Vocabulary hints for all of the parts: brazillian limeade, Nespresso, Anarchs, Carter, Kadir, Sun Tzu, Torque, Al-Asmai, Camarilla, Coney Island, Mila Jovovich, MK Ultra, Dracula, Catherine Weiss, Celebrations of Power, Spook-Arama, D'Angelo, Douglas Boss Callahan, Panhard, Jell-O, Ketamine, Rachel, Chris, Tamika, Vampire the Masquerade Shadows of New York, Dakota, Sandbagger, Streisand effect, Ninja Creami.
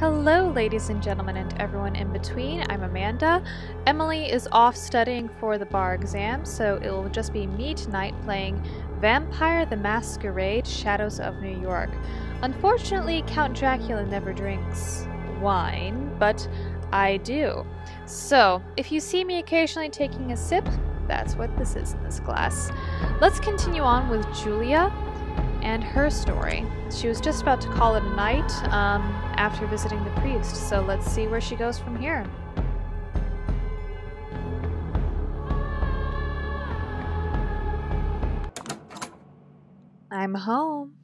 Hello, ladies and gentlemen, and everyone in between. I'm Amanda. Emily is off studying for the bar exam, so it will just be me tonight playing Vampire the Masquerade Shadows of New York. Unfortunately, Count Dracula never drinks wine, but I do. So, if you see me occasionally taking a sip, that's what this is in this glass. Let's continue on with Julia and her story. She was just about to call it a night after visiting the priest, so let's see where she goes from here. I'm home.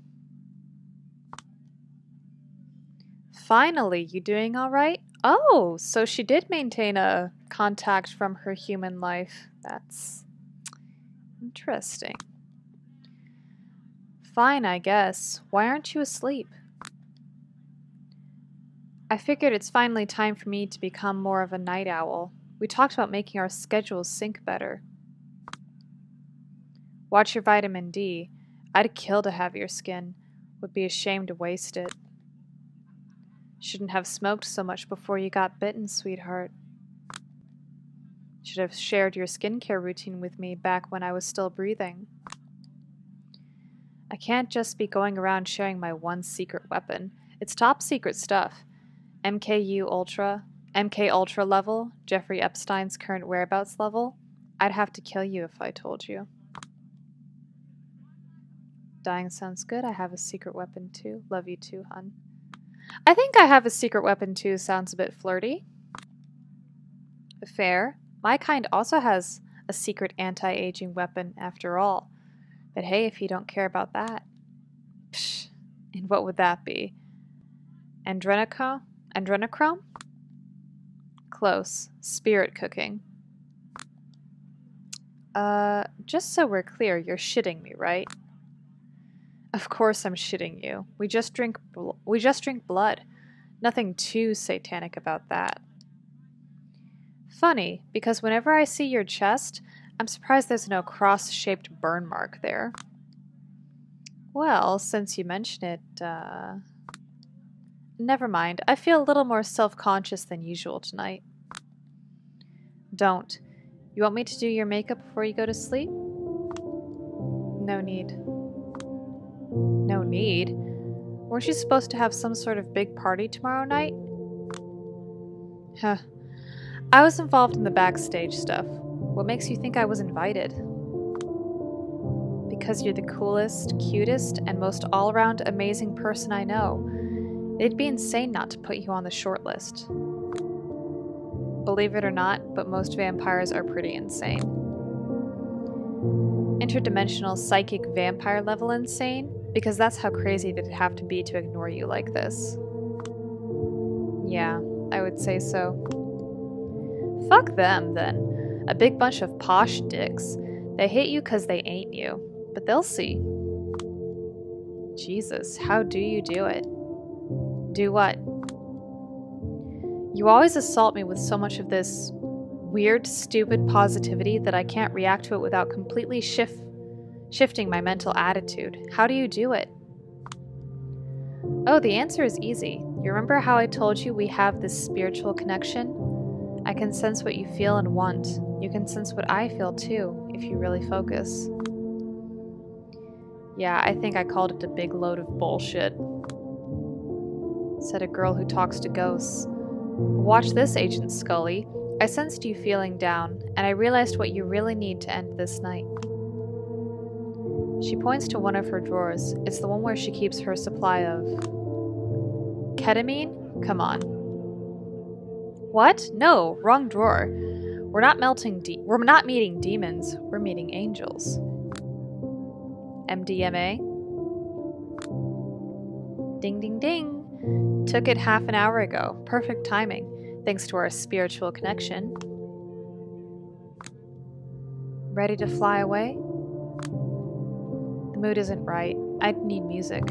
Finally, you doing all right? Oh, so she did maintain a contact from her human life. That's interesting. Fine, I guess. Why aren't you asleep? I figured it's finally time for me to become more of a night owl. We talked about making our schedules sync better. Watch your vitamin D. I'd kill to have your skin. Would be ashamed to waste it. Shouldn't have smoked so much before you got bitten, sweetheart. Should have shared your skincare routine with me back when I was still breathing. I can't just be going around sharing my one secret weapon. It's top secret stuff. MK Ultra level, Jeffrey Epstein's current whereabouts level. I'd have to kill you if I told you. Dying sounds good. I have a secret weapon too. Love you too, hun. I think I have a secret weapon too sounds a bit flirty. Fair. My kind also has a secret anti-aging weapon after all. But hey, if you don't care about that. Psh, and what would that be? Adrenochrome? Close. Spirit cooking. Just so we're clear, you're shitting me, right? Of course I'm shitting you. We just drink blood. Nothing too satanic about that. Funny, because whenever I see your chest, I'm surprised there's no cross-shaped burn mark there. Well, since you mention it, never mind. I feel a little more self-conscious than usual tonight. Don't. You want me to do your makeup before you go to sleep? No need. No need? Weren't you supposed to have some sort of big party tomorrow night? Huh. I was involved in the backstage stuff. What makes you think I was invited? Because you're the coolest, cutest, and most all-around amazing person I know. It'd be insane not to put you on the shortlist. Believe it or not, but most vampires are pretty insane. Interdimensional psychic vampire level insane? Because that's how crazy they'd have to be to ignore you like this. Yeah, I would say so. Fuck them, then. A big bunch of posh dicks. They hate you because they ain't you, but they'll see. Jesus, how do you do it? Do what? You always assault me with so much of this weird, stupid positivity that I can't react to it without completely shifting my mental attitude. How do you do it? Oh, the answer is easy. You remember how I told you we have this spiritual connection? I can sense what you feel and want. You can sense what I feel too, if you really focus. Yeah, I think I called it a big load of bullshit. Said a girl who talks to ghosts. Watch this, Agent Scully. I sensed you feeling down, and I realized what you really need to end this night. She points to one of her drawers. It's the one where she keeps her supply of... Ketamine? Come on. What? No, wrong drawer. We're not meeting demons, we're meeting angels. MDMA? Ding ding ding. Took it half an hour ago. Perfect timing, thanks to our spiritual connection. Ready to fly away? The mood isn't right. I'd need music.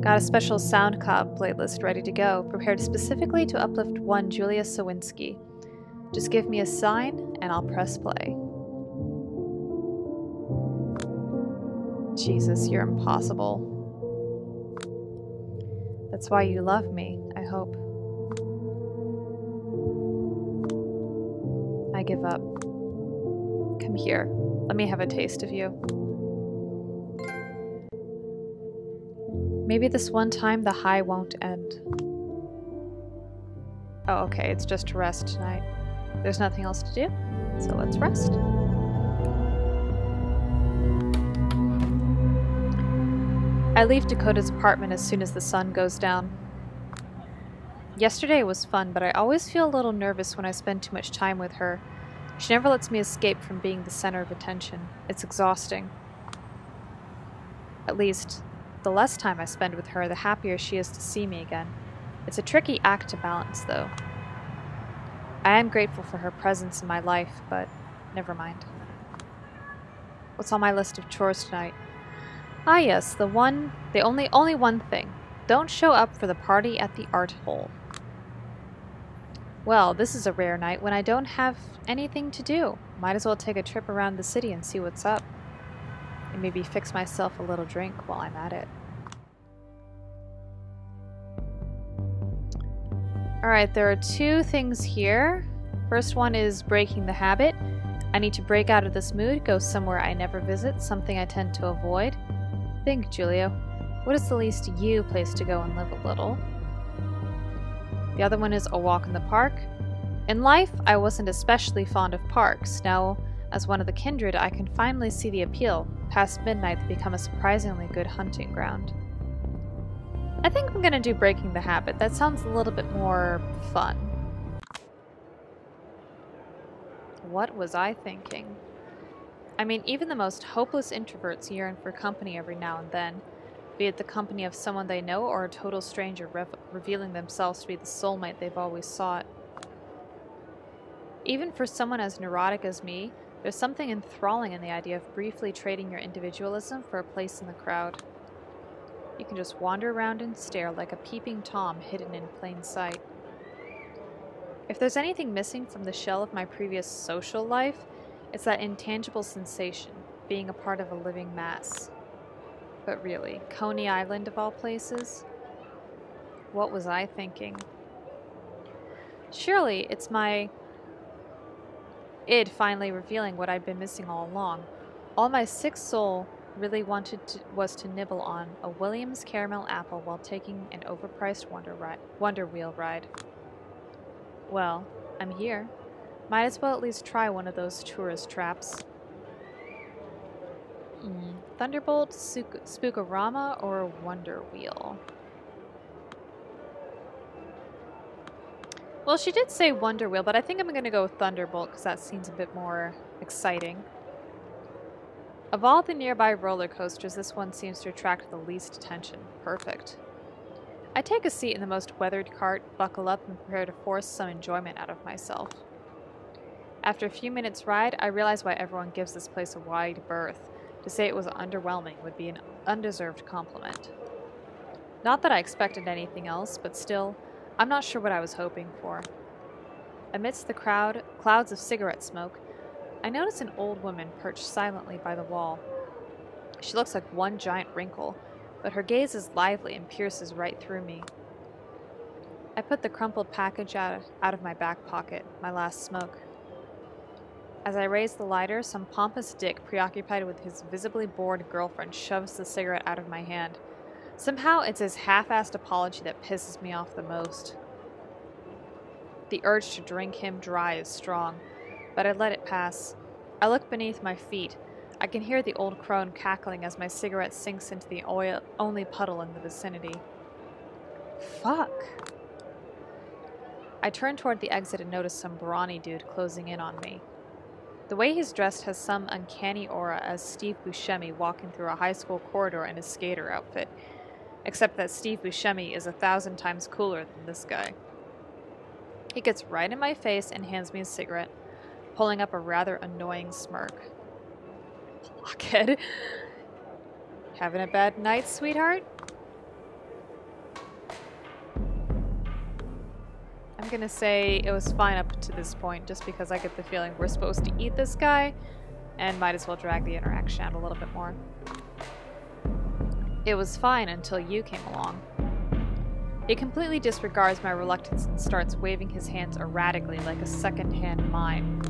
Got a special SoundCloud playlist ready to go, prepared specifically to uplift one Julia Sawinski. Just give me a sign, and I'll press play. Jesus, you're impossible. That's why you love me. hope. I give up. Come here. Let me have a taste of you. Maybe this one time the high won't end. Oh, okay, it's just to rest tonight. There's nothing else to do, so let's rest. I leave Dakota's apartment as soon as the sun goes down. Yesterday was fun, but I always feel a little nervous when I spend too much time with her. She never lets me escape from being the center of attention. It's exhausting. At least, the less time I spend with her, the happier she is to see me again. It's a tricky act to balance, though. I am grateful for her presence in my life, but never mind. What's on my list of chores tonight? Ah yes, the only one thing. Don't show up for the party at the art hole. Well, this is a rare night when I don't have anything to do. Might as well take a trip around the city and see what's up. And maybe fix myself a little drink while I'm at it. Alright, there are two things here. First one is breaking the habit. I need to break out of this mood, go somewhere I never visit, something I tend to avoid. Think, Julia, what is the least you place to go and live a little? The other one is a walk in the park. In life, I wasn't especially fond of parks. Now, as one of the kindred, I can finally see the appeal. Past midnight, they become a surprisingly good hunting ground. I think I'm gonna do breaking the habit. That sounds a little bit more fun. What was I thinking? I mean, even the most hopeless introverts yearn for company every now and then, be it the company of someone they know or a total stranger revealing themselves to be the soulmate they've always sought. Even for someone as neurotic as me, there's something enthralling in the idea of briefly trading your individualism for a place in the crowd. You can just wander around and stare like a peeping Tom hidden in plain sight. If there's anything missing from the shell of my previous social life, it's that intangible sensation, being a part of a living mass. But really, Coney Island of all places? What was I thinking? Surely it's my id finally revealing what I'd been missing all along. All my sick soul really wanted was to nibble on a Williams caramel apple while taking an overpriced Wonder Wheel ride. Well, I'm here. Might as well at least try one of those tourist traps. Thunderbolt, Spook-Arama, or Wonder Wheel? Well, she did say Wonder Wheel, but I think I'm going to go with Thunderbolt because that seems a bit more exciting. Of all the nearby roller coasters, this one seems to attract the least attention. Perfect. I take a seat in the most weathered cart, buckle up, and prepare to force some enjoyment out of myself. After a few minutes' ride, I realize why everyone gives this place a wide berth. To say it was underwhelming would be an undeserved compliment. Not that I expected anything else, but still, I'm not sure what I was hoping for. Amidst the crowd, clouds of cigarette smoke, I notice an old woman perched silently by the wall. She looks like one giant wrinkle, but her gaze is lively and pierces right through me. I put the crumpled package out of my back pocket, my last smoke. As I raise the lighter, some pompous dick preoccupied with his visibly bored girlfriend shoves the cigarette out of my hand. Somehow, it's his half-assed apology that pisses me off the most. The urge to drink him dry is strong, but I let it pass. I look beneath my feet. I can hear the old crone cackling as my cigarette sinks into the only puddle in the vicinity. Fuck. I turn toward the exit and notice some brawny dude closing in on me. The way he's dressed has some uncanny aura as Steve Buscemi walking through a high school corridor in a skater outfit, except that Steve Buscemi is 1,000 times cooler than this guy. He gets right in my face and hands me a cigarette, pulling up a rather annoying smirk. Blockhead. Having a bad night, sweetheart? I'm gonna say it was fine up to this point, just because I get the feeling we're supposed to eat this guy, and might as well drag the interaction out a little bit more. It was fine until you came along. He completely disregards my reluctance and starts waving his hands erratically like a second-hand mime.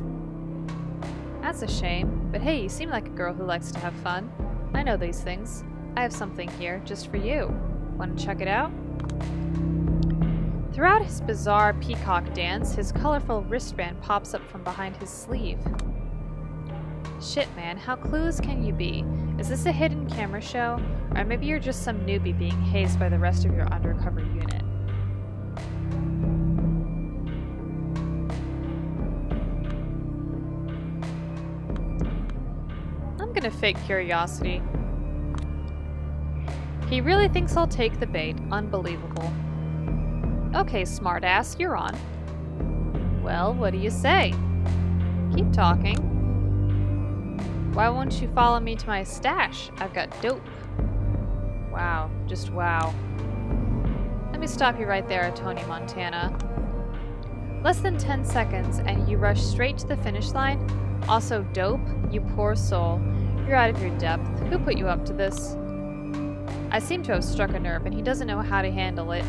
That's a shame, but hey, you seem like a girl who likes to have fun. I know these things. I have something here, just for you. Want to check it out? Throughout his bizarre peacock dance, his colorful wristband pops up from behind his sleeve. Shit, man, how clueless can you be? Is this a hidden camera show? Or maybe you're just some newbie being hazed by the rest of your undercover unit. I'm gonna fake curiosity. He really thinks I'll take the bait. Unbelievable. Okay, smartass, you're on. Well, what do you say? Keep talking. Why won't you follow me to my stash? I've got dope. Wow. Just wow. Let me stop you right there, Tony Montana. Less than 10 seconds and you rush straight to the finish line? Also dope? You poor soul. You're out of your depth. Who put you up to this? I seem to have struck a nerve and he doesn't know how to handle it.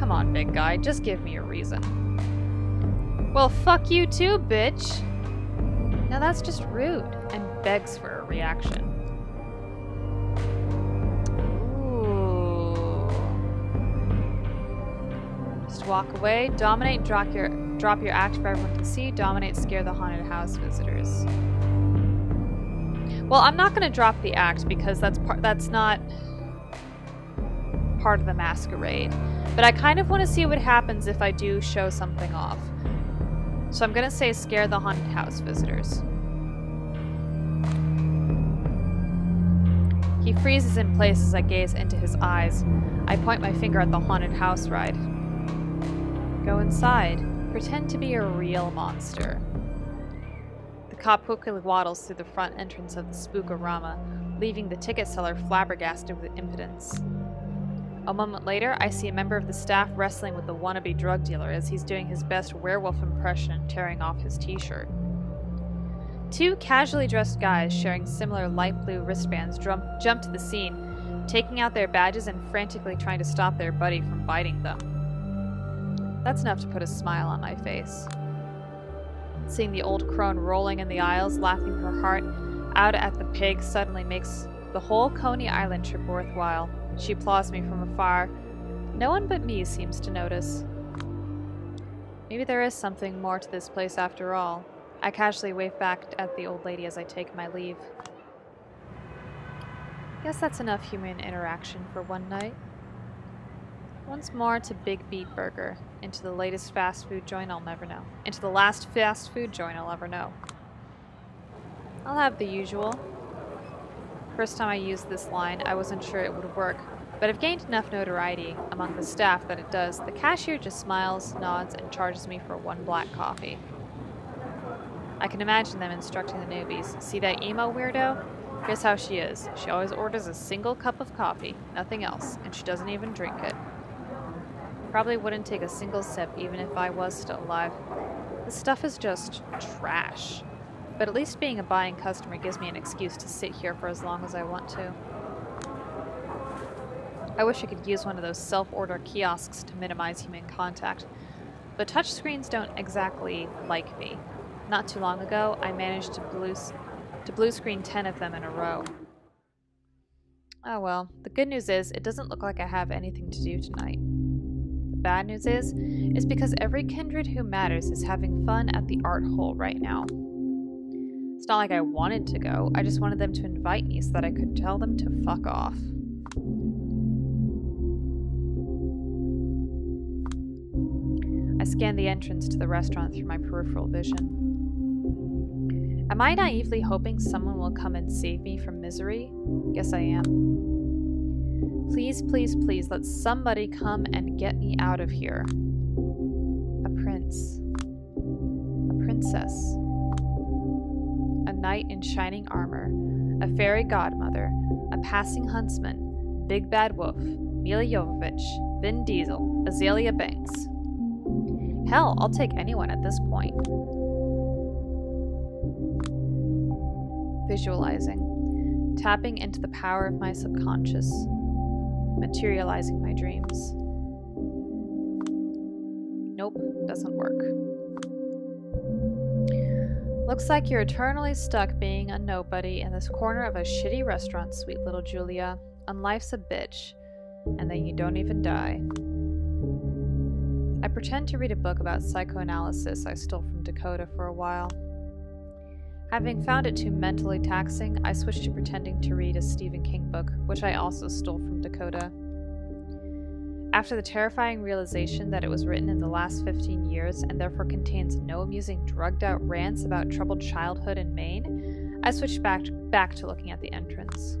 Come on, big guy. Just give me a reason. Well, fuck you too, bitch. Now that's just rude and begs for a reaction. Ooh. Just walk away. Dominate, drop your act for everyone to see. Dominate, scare the haunted house visitors. Well, I'm not gonna drop the act because that's not part of the masquerade. But I kind of want to see what happens if I do show something off. So I'm going to say scare the haunted house visitors. He freezes in place as I gaze into his eyes. I point my finger at the haunted house ride. Go inside. Pretend to be a real monster. The cop quickly waddles through the front entrance of the Spook-Arama, leaving the ticket seller flabbergasted with impotence. A moment later, I see a member of the staff wrestling with the wannabe drug dealer as he's doing his best werewolf impression, tearing off his t-shirt. Two casually dressed guys sharing similar light blue wristbands jump to the scene, taking out their badges and frantically trying to stop their buddy from biting them. That's enough to put a smile on my face. Seeing the old crone rolling in the aisles, laughing her heart out at the pig suddenly makes the whole Coney Island trip worthwhile. She applauds me from afar. No one but me seems to notice. Maybe there is something more to this place after all. I casually wave back at the old lady as I take my leave. Guess that's enough human interaction for one night. Once more to Big Beat Burger, into the latest fast food joint I'll never know. Into the last fast food joint I'll ever know. I'll have the usual. First time I used this line, I wasn't sure it would work, but I've gained enough notoriety among the staff that it does. The cashier just smiles, nods, and charges me for one black coffee. I can imagine them instructing the newbies. See that emo weirdo? Here's how she is. She always orders a single cup of coffee, nothing else, and she doesn't even drink it. Probably wouldn't take a single sip even if I was still alive. This stuff is just trash. But at least being a buying customer gives me an excuse to sit here for as long as I want to. I wish I could use one of those self-order kiosks to minimize human contact, but touchscreens don't exactly like me. Not too long ago, I managed to blue screen 10 of them in a row. Oh well, the good news is it doesn't look like I have anything to do tonight. The bad news is because every kindred who matters is having fun at the art hole right now. It's not like I wanted to go, I just wanted them to invite me so that I could tell them to fuck off. I scanned the entrance to the restaurant through my peripheral vision. Am I naively hoping someone will come and save me from misery? Yes, I am. Please, please, please, let somebody come and get me out of here. A prince. A princess. Knight in shining armor, a fairy godmother, a passing huntsman, Big Bad Wolf, Mila Jovovich, Vin Diesel, Azalea Banks. Hell, I'll take anyone at this point. Visualizing, tapping into the power of my subconscious, materializing my dreams. Nope, doesn't work. Looks like you're eternally stuck being a nobody in this corner of a shitty restaurant, sweet little Julia. And life's a bitch. And then you don't even die. I pretend to read a book about psychoanalysis I stole from Dakota for a while. Having found it too mentally taxing, I switched to pretending to read a Stephen King book, which I also stole from Dakota. After the terrifying realization that it was written in the last 15 years and therefore contains no amusing drugged-out rants about troubled childhood in Maine, I switched back to looking at the entrance.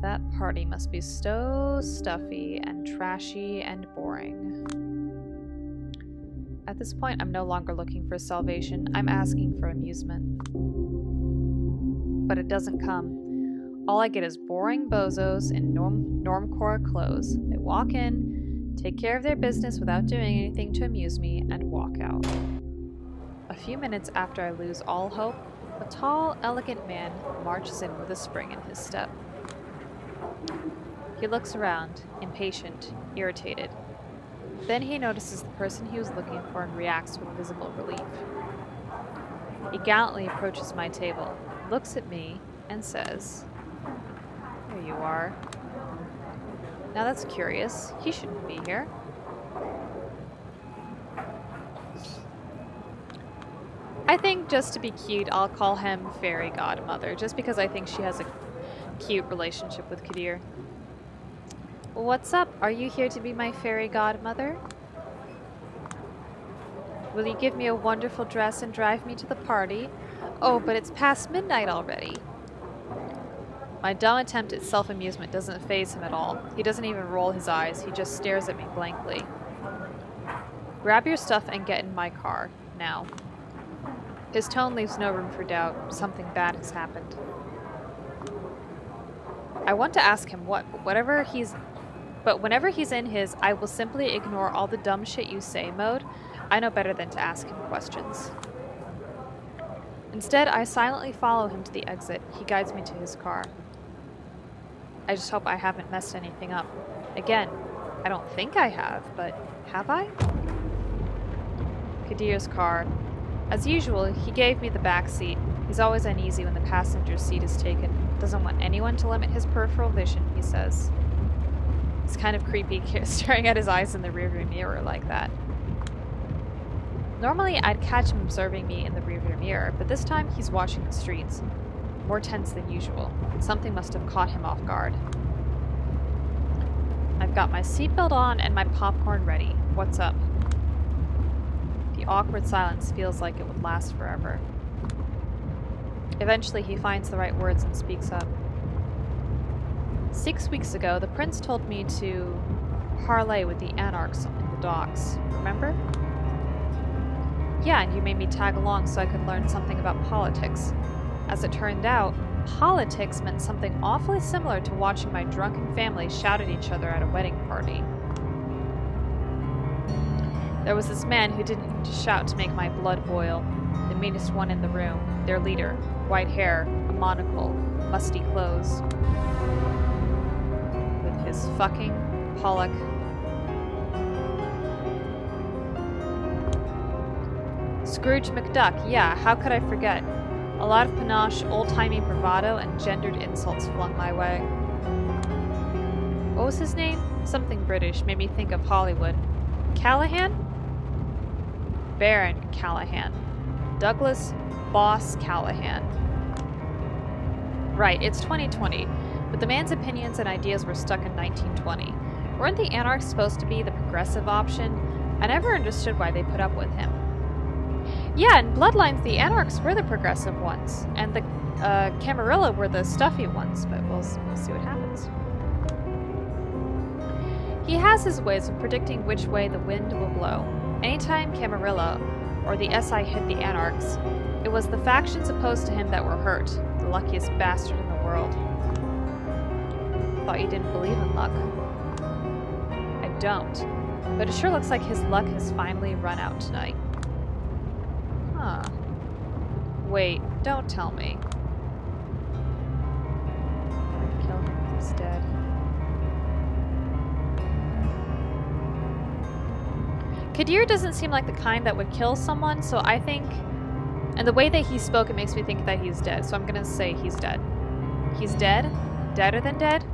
That party must be so stuffy and trashy and boring. At this point, I'm no longer looking for salvation. I'm asking for amusement. But it doesn't come. All I get is boring bozos in normcore clothes. They walk in, take care of their business without doing anything to amuse me, and walk out. A few minutes after I lose all hope, a tall, elegant man marches in with a spring in his step. He looks around, impatient, irritated. Then he notices the person he was looking for and reacts with visible relief. He gallantly approaches my table, looks at me, and says, "There you are. Now that's curious. He shouldn't be here." I think just to be cute, I'll call him Fairy Godmother, just because I think she has a cute relationship with Kadir. "What's up? Are you here to be my fairy godmother? Will you give me a wonderful dress and drive me to the party? Oh, but it's past midnight already." My dumb attempt at self-amusement doesn't faze him at all. He doesn't even roll his eyes. He just stares at me blankly. "Grab your stuff and get in my car, now." His tone leaves no room for doubt. Something bad has happened. I want to ask him what, but whenever he's in his "I will simply ignore all the dumb shit you say" mode, I know better than to ask him questions. Instead, I silently follow him to the exit. He guides me to his car. I just hope I haven't messed anything up. Again, I don't think I have, but have I? Kadir's car. As usual, he gave me the back seat. He's always uneasy when the passenger seat is taken. Doesn't want anyone to limit his peripheral vision, he says. It's kind of creepy staring at his eyes in the rearview mirror like that. Normally, I'd catch him observing me in the rearview mirror, but this time he's watching the streets. More tense than usual. Something must have caught him off guard. I've got my seatbelt on and my popcorn ready. "What's up?" The awkward silence feels like it would last forever. Eventually, he finds the right words and speaks up. "6 weeks ago, the prince told me to parlay with the Anarchs in the docks. Remember?" "Yeah, and you made me tag along so I could learn something about politics. As it turned out, politics meant something awfully similar to watching my drunken family shout at each other at a wedding party. There was this man who didn't shout to make my blood boil. The meanest one in the room, their leader, white hair, a monocle, musty clothes. With his fucking Pollock." "Scrooge McDuck, yeah, how could I forget? A lot of panache, old-timey bravado, and gendered insults flung my way. What was his name? Something British, made me think of Hollywood. Callahan? Baron Callahan. Douglas Boss Callahan. Right, it's 2020, but the man's opinions and ideas were stuck in 1920. Weren't the Anarchs supposed to be the progressive option? I never understood why they put up with him." "Yeah, in Bloodlines, the Anarchs were the progressive ones, and the Camarilla were the stuffy ones, but we'll see what happens. He has his ways of predicting which way the wind will blow. Anytime Camarilla or the SI hit the Anarchs, it was the factions opposed to him that were hurt. The luckiest bastard in the world." "Thought you didn't believe in luck." "I don't, but it sure looks like his luck has finally run out tonight." "Huh. Wait, don't tell me." "Kill him, he's dead." Kadir doesn't seem like the kind that would kill someone, so I think... And the way that he spoke, it makes me think that he's dead, so I'm gonna say he's dead. He's dead? Deader than dead?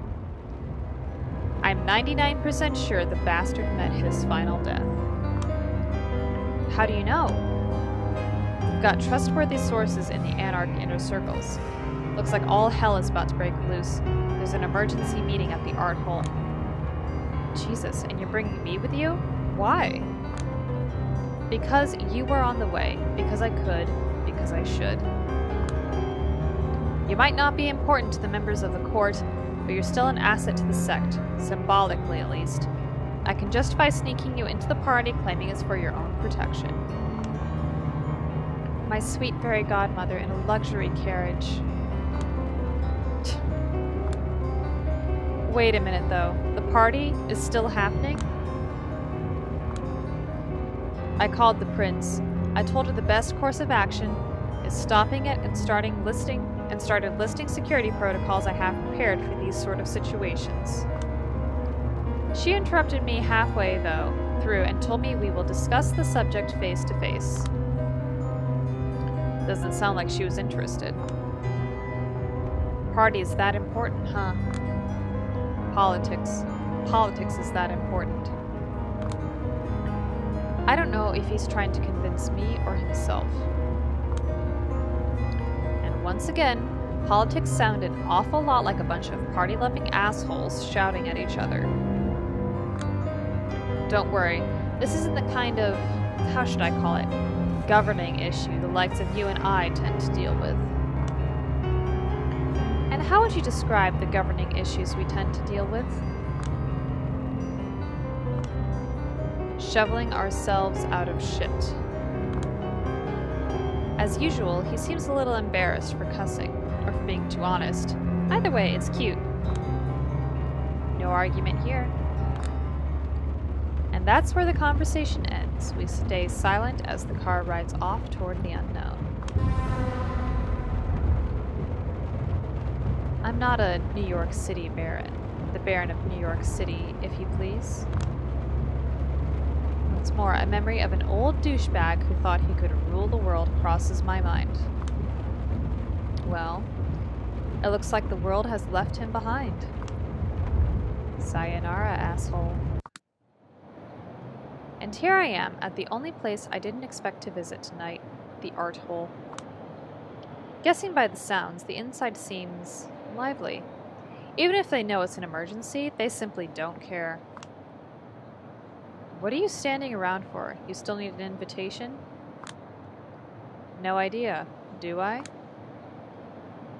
I'm 99% sure the bastard met his final death. How do you know? We've got trustworthy sources in the Anarch inner circles. Looks like all hell is about to break loose. There's an emergency meeting at the Art Hole. Jesus, and you're bringing me with you? Why? Because you were on the way. Because I could. Because I should. You might not be important to the members of the court, but you're still an asset to the sect. Symbolically, at least. I can justify sneaking you into the party, claiming it's for your own protection. My sweet fairy godmother in a luxury carriage. Wait a minute, though. The party is still happening? I called the prince. I told her the best course of action is stopping it and started listing security protocols I have prepared for these sort of situations. She interrupted me halfway through and told me we will discuss the subject face to face. Doesn't sound like she was interested. Party is that important, huh? Politics. Politics is that important. I don't know if he's trying to convince me or himself. And once again, politics sound an awful lot like a bunch of party-loving assholes shouting at each other. Don't worry, this isn't the kind of, how should I call it, governing issue the likes of you and I tend to deal with. And how would you describe the governing issues we tend to deal with? Shoveling ourselves out of shit. As usual, he seems a little embarrassed for cussing, or for being too honest. Either way, it's cute. No argument here. And that's where the conversation ends. We stay silent as the car rides off toward the unknown. I'm not a New York City baron. The Baron of New York City, if you please. Once more, a memory of an old douchebag who thought he could rule the world crosses my mind. Well, it looks like the world has left him behind. Sayonara, asshole. And here I am, at the only place I didn't expect to visit tonight, the Art Hole. Guessing by the sounds, the inside seems lively. Even if they know it's an emergency, they simply don't care. What are you standing around for? You still need an invitation? No idea, do I?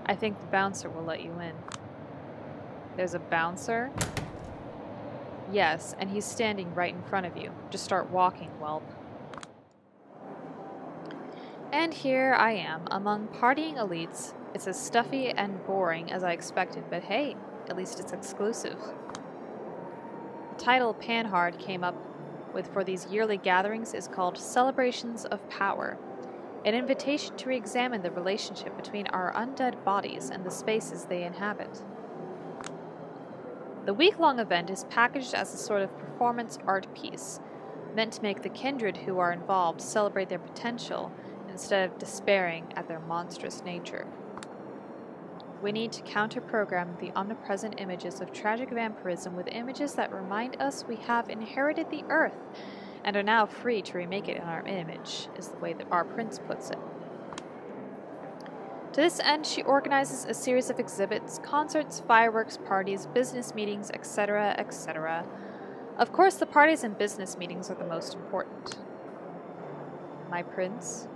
I think the bouncer will let you in. There's a bouncer? Yes, and he's standing right in front of you. Just start walking, whelp. And here I am, among partying elites. It's as stuffy and boring as I expected, but hey, at least it's exclusive. The title Panhard came up with for these yearly gatherings is called Celebrations of Power, an invitation to re-examine the relationship between our undead bodies and the spaces they inhabit. The week-long event is packaged as a sort of performance art piece, meant to make the kindred who are involved celebrate their potential instead of despairing at their monstrous nature. We need to counter-program the omnipresent images of tragic vampirism with images that remind us we have inherited the earth and are now free to remake it in our image, is the way that our prince puts it. To this end, she organizes a series of exhibits, concerts, fireworks, parties, business meetings, etc., etc. Of course, the parties and business meetings are the most important. My prince.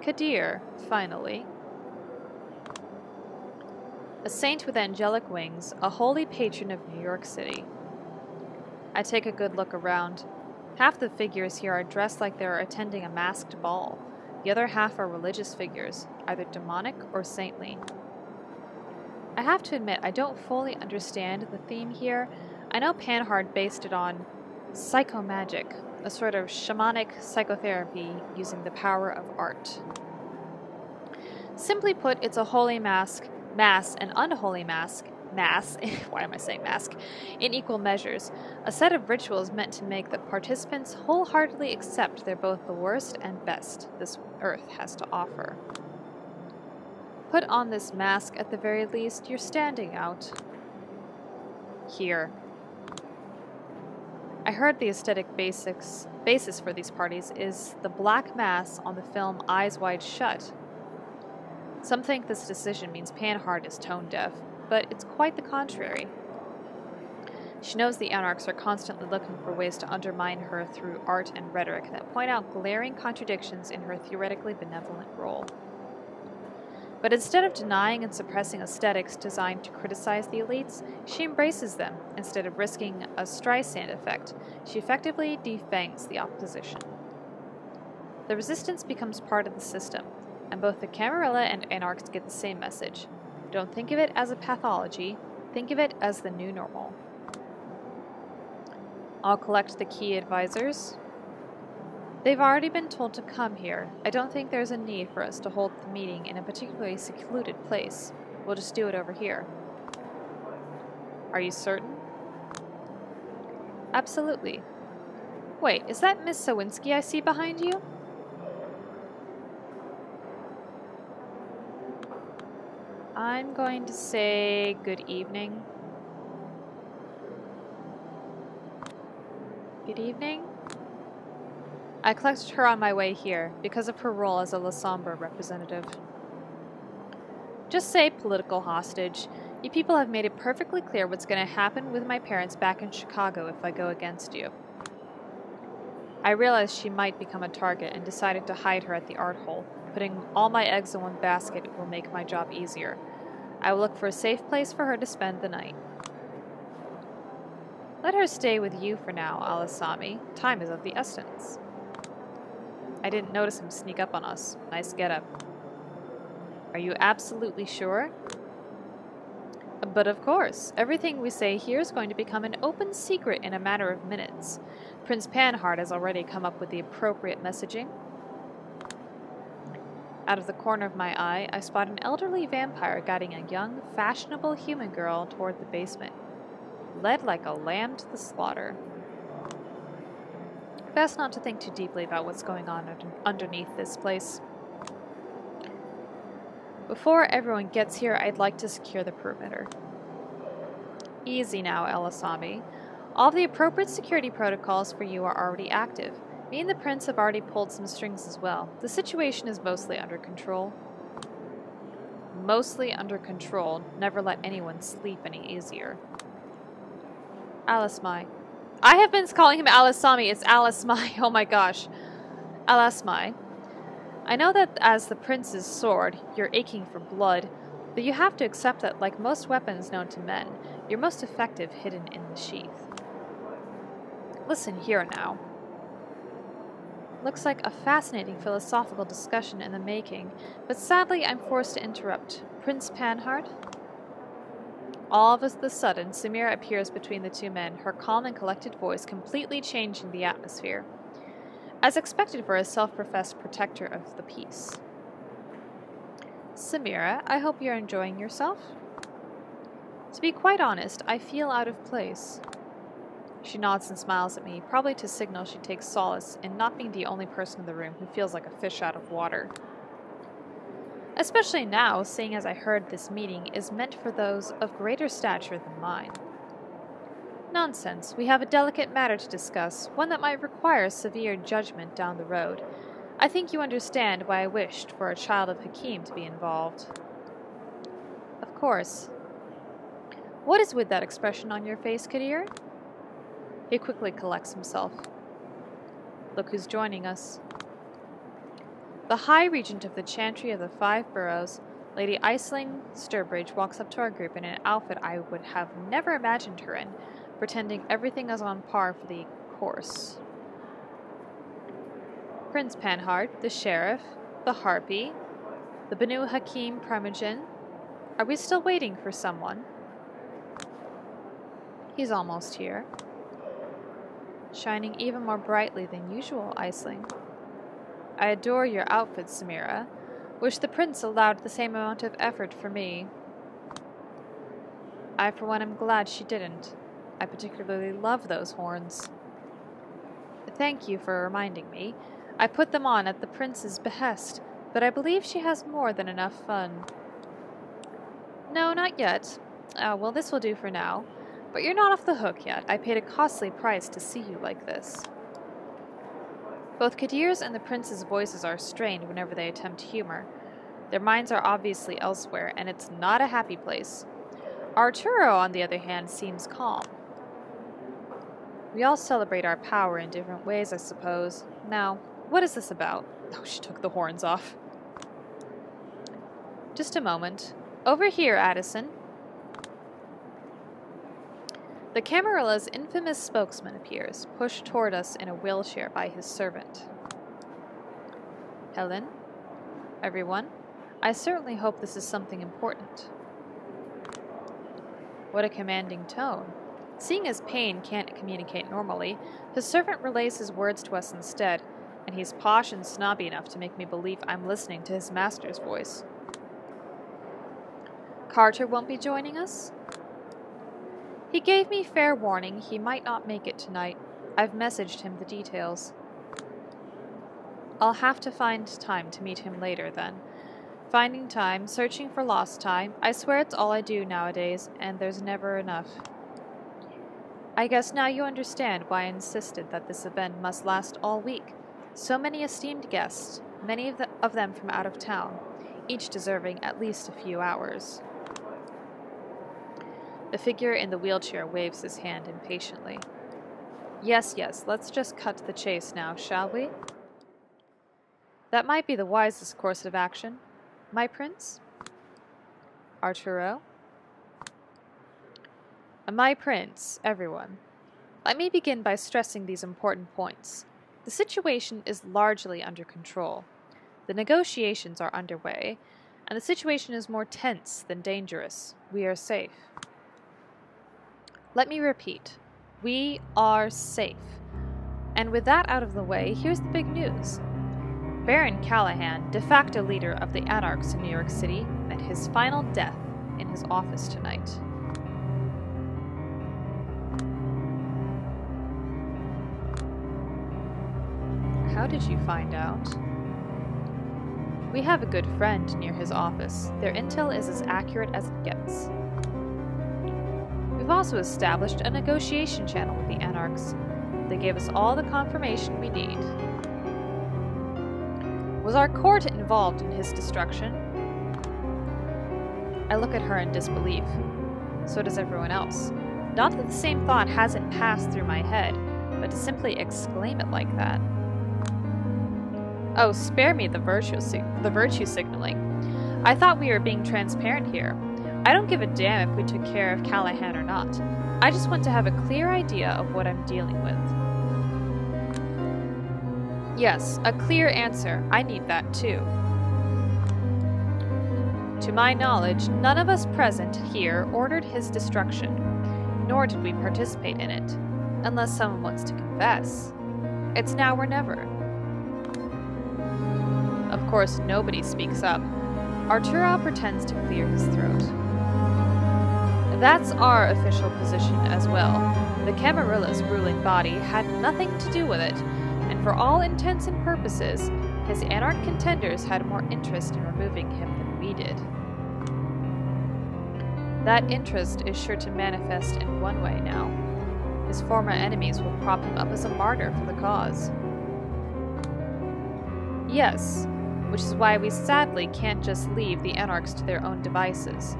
Kadir, finally. A saint with angelic wings, a holy patron of New York City. I take a good look around. Half the figures here are dressed like they're attending a masked ball. The other half are religious figures, either demonic or saintly. I have to admit, I don't fully understand the theme here. I know Panhard based it on psychomagic, a sort of shamanic psychotherapy using the power of art. Simply put, it's a holy mask, an unholy mask, mass, why am I saying mask, in equal measures, a set of rituals meant to make the participants wholeheartedly accept they're both the worst and best this earth has to offer. Put on this mask, at the very least, you're standing out. Here. I heard the aesthetic basis for these parties is the black mass on the film Eyes Wide Shut. Some think this decision means Panhard is tone-deaf, but it's quite the contrary. She knows the Anarchs are constantly looking for ways to undermine her through art and rhetoric that point out glaring contradictions in her theoretically benevolent role. But instead of denying and suppressing aesthetics designed to criticize the elites, she embraces them. Instead of risking a Streisand effect, she effectively defangs the opposition. The resistance becomes part of the system, and both the Camarilla and Anarchs get the same message. Don't think of it as a pathology, think of it as the new normal. I'll collect the key advisors. They've already been told to come here. I don't think there's a need for us to hold the meeting in a particularly secluded place. We'll just do it over here. Are you certain? Absolutely. Wait, is that Miss Sawinski I see behind you? I'm going to say good evening. Good evening? I collected her on my way here, because of her role as a Lasombra representative. Just say political hostage. You people have made it perfectly clear what's going to happen with my parents back in Chicago if I go against you. I realized she might become a target and decided to hide her at the art hole. Putting all my eggs in one basket will make my job easier. I will look for a safe place for her to spend the night. Let her stay with you for now, Al-Asmai. Time is of the essence. I didn't notice him sneak up on us. Nice getup. Are you absolutely sure? But of course, everything we say here is going to become an open secret in a matter of minutes. Prince Panhard has already come up with the appropriate messaging. Out of the corner of my eye, I spot an elderly vampire guiding a young, fashionable human girl toward the basement, led like a lamb to the slaughter. Best not to think too deeply about what's going on underneath this place. Before everyone gets here, I'd like to secure the perimeter. Easy now, Al-Asmai. All the appropriate security protocols for you are already active. Me and the Prince have already pulled some strings as well. The situation is mostly under control. Mostly under control. Never let anyone sleep any easier. Al-Asmai. I have been calling him Al-Asmai. It's Al-Asmai. Oh my gosh. Al-Asmai. I know that as the Prince's sword, you're aching for blood, but you have to accept that, like most weapons known to men, you're most effective hidden in the sheath. Listen here now. Looks like a fascinating philosophical discussion in the making, but sadly I'm forced to interrupt. Prince Panhard? All of a sudden, Samira appears between the two men, her calm and collected voice completely changing the atmosphere, as expected for a self-professed protector of the peace. Samira, I hope you're enjoying yourself. To be quite honest, I feel out of place. She nods and smiles at me, probably to signal she takes solace in not being the only person in the room who feels like a fish out of water. Especially now, seeing as I heard this meeting is meant for those of greater stature than mine. Nonsense. We have a delicate matter to discuss, one that might require severe judgment down the road. I think you understand why I wished for a child of Hakim to be involved. Of course. What is with that expression on your face, Kadir? He quickly collects himself. Look who's joining us. The High Regent of the Chantry of the Five Boroughs, Lady Aisling Sturbridge, walks up to our group in an outfit I would have never imagined her in, pretending everything is on par for the course. Prince Panhard, the Sheriff, the Harpy, the Banu Hakim Primogen. Are we still waiting for someone? He's almost here. Shining even more brightly than usual, Aisling. I adore your outfit, Samira. Wish the Prince allowed the same amount of effort for me. I, for one, am glad she didn't. I particularly love those horns. Thank you for reminding me. I put them on at the prince's behest, but I believe she has more than enough fun. No, not yet. Oh, well, this will do for now. But you're not off the hook yet. I paid a costly price to see you like this. Both Kadir's and the prince's voices are strained whenever they attempt humor. Their minds are obviously elsewhere, and it's not a happy place. Arturo, on the other hand, seems calm. We all celebrate our power in different ways, I suppose. Now, what is this about? Oh, she took the horns off. Just a moment. Over here, Addison. The Camarilla's infamous spokesman appears, pushed toward us in a wheelchair by his servant. Helen, everyone, I certainly hope this is something important. What a commanding tone. Seeing as Payne can't communicate normally, his servant relays his words to us instead, and he's posh and snobby enough to make me believe I'm listening to his master's voice. Carter won't be joining us? He gave me fair warning he might not make it tonight. I've messaged him the details. I'll have to find time to meet him later, then. Finding time, searching for lost time, I swear it's all I do nowadays, and there's never enough. I guess now you understand why I insisted that this event must last all week. So many esteemed guests, many of them from out of town, each deserving at least a few hours. The figure in the wheelchair waves his hand impatiently. Yes, yes, let's just cut to the chase now, shall we? That might be the wisest course of action. My prince? Arturo? My prince, everyone. Let me begin by stressing these important points. The situation is largely under control. The negotiations are underway, and the situation is more tense than dangerous. We are safe. Let me repeat, we are safe. And with that out of the way, here's the big news. Baron Callahan, de facto leader of the Anarchs in New York City, met his final death in his office tonight. How did you find out? We have a good friend near his office. Their intel is as accurate as it gets. We've also established a negotiation channel with the Anarchs. They gave us all the confirmation we need. Was our court involved in his destruction? I look at her in disbelief. So does everyone else. Not that the same thought hasn't passed through my head, but to simply exclaim it like that. Oh, spare me the virtue signaling. I thought we were being transparent here. I don't give a damn if we took care of Callahan or not. I just want to have a clear idea of what I'm dealing with. Yes, a clear answer. I need that too. To my knowledge, none of us present here ordered his destruction, nor did we participate in it, unless someone wants to confess. It's now or never. Of course, nobody speaks up. Arturo pretends to clear his throat. That's our official position as well. The Camarillo's ruling body had nothing to do with it, and for all intents and purposes, his anarch contenders had more interest in removing him than we did. That interest is sure to manifest in one way now. His former enemies will prop him up as a martyr for the cause. Yes. Which is why we sadly can't just leave the Anarchs to their own devices.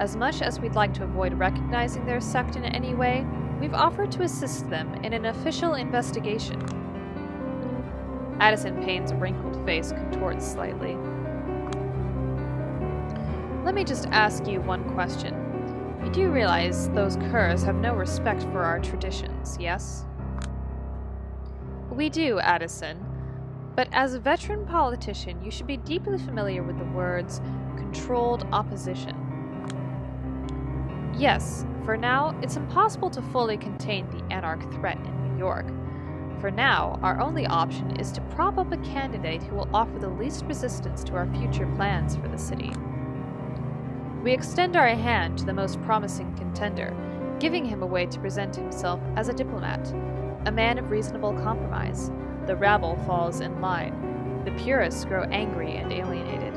As much as we'd like to avoid recognizing their sect in any way, we've offered to assist them in an official investigation. Addison Payne's wrinkled face contorts slightly. Let me just ask you one question. You do realize those curs have no respect for our traditions, yes? We do, Addison. But as a veteran politician, you should be deeply familiar with the words, controlled opposition. Yes, for now, it's impossible to fully contain the anarch threat in New York. For now, our only option is to prop up a candidate who will offer the least resistance to our future plans for the city. We extend our hand to the most promising contender, giving him a way to present himself as a diplomat, a man of reasonable compromise. The rabble falls in line. The purists grow angry and alienated.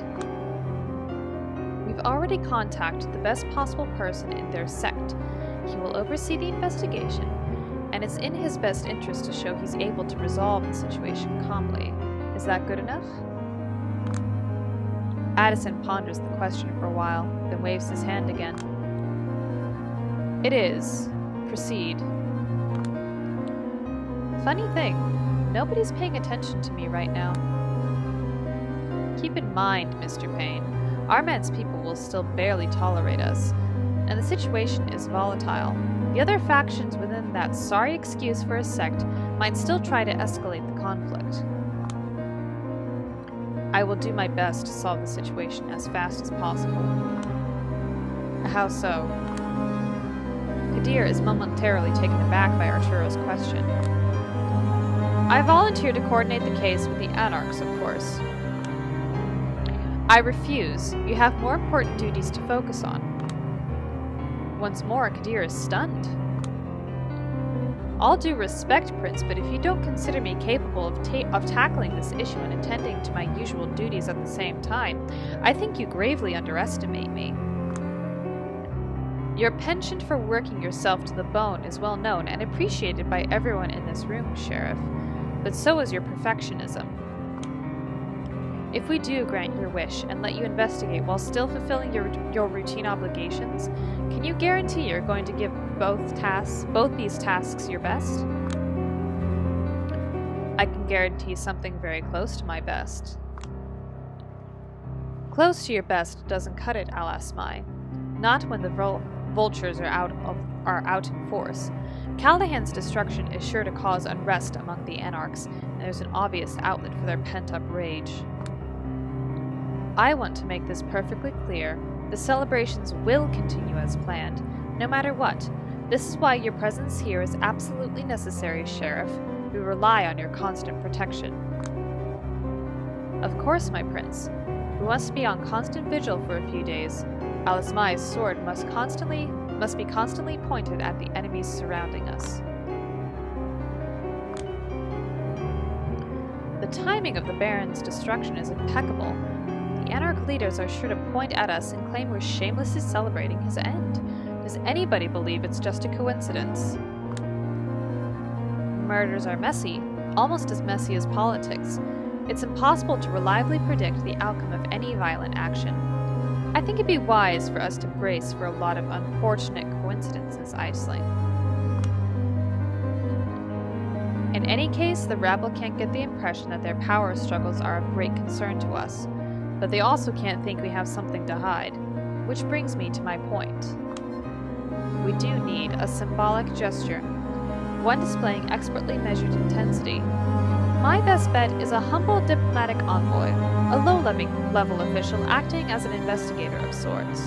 We've already contacted the best possible person in their sect. He will oversee the investigation, and it's in his best interest to show he's able to resolve the situation calmly. Is that good enough? Addison ponders the question for a while, then waves his hand again. It is. Proceed. Funny thing. Nobody's paying attention to me right now. Keep in mind, Mr. Payne, our man's people will still barely tolerate us, and the situation is volatile. The other factions within that sorry excuse for a sect might still try to escalate the conflict. I will do my best to solve the situation as fast as possible. How so? Kadir is momentarily taken aback by Arturo's question. I volunteer to coordinate the case with the Anarchs, of course. I refuse. You have more important duties to focus on. Once more, Kadir is stunned. All due respect, Prince, but if you don't consider me capable of tackling this issue and attending to my usual duties at the same time, I think you gravely underestimate me. Your penchant for working yourself to the bone is well known and appreciated by everyone in this room, Sheriff. But so is your perfectionism. If we do grant your wish and let you investigate while still fulfilling your routine obligations, can you guarantee you're going to give both these tasks your best? I can guarantee something very close to my best. Close to your best doesn't cut it, Al-Asmai. Not when the vultures are out in force. Callahan's destruction is sure to cause unrest among the Anarchs, and there's an obvious outlet for their pent-up rage. I want to make this perfectly clear. The celebrations will continue as planned, no matter what. This is why your presence here is absolutely necessary, Sheriff. We rely on your constant protection. Of course, my prince. We must be on constant vigil for a few days. Al-Asmai's sword must be constantly pointed at the enemies surrounding us. The timing of the Baron's destruction is impeccable. The Anarch leaders are sure to point at us and claim we're shamelessly celebrating his end. Does anybody believe it's just a coincidence? Murders are messy, almost as messy as politics. It's impossible to reliably predict the outcome of any violent action. I think it'd be wise for us to brace for a lot of unfortunate coincidences, Aisling. In any case, the rabble can't get the impression that their power struggles are of great concern to us, but they also can't think we have something to hide, which brings me to my point. We do need a symbolic gesture, one displaying expertly measured intensity. My best bet is a humble diplomatic envoy, a low-level official acting as an investigator of sorts.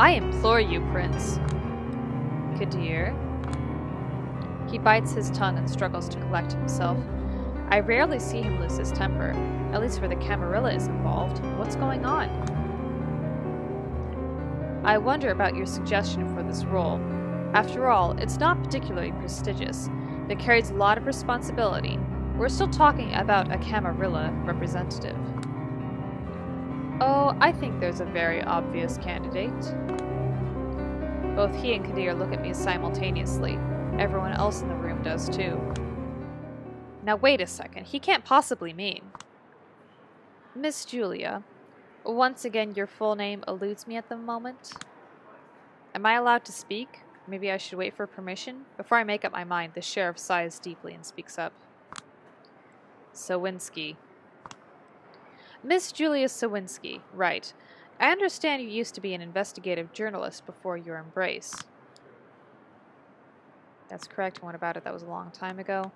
I implore you, Prince. Kadir? He bites his tongue and struggles to collect himself. I rarely see him lose his temper, at least where the Camarilla is involved. What's going on? I wonder about your suggestion for this role. After all, it's not particularly prestigious. That carries a lot of responsibility. We're still talking about a Camarilla representative. Oh, I think there's a very obvious candidate. Both he and Kadir look at me simultaneously. Everyone else in the room does too. Now wait a second, he can't possibly mean. Miss Julia, once again your full name eludes me at the moment. Am I allowed to speak? Maybe I should wait for permission? Before I make up my mind, the sheriff sighs deeply and speaks up. Sawinski. Miss Julia Sawinski, right. I understand you used to be an investigative journalist before your embrace. That's correct. What about it? That was a long time ago.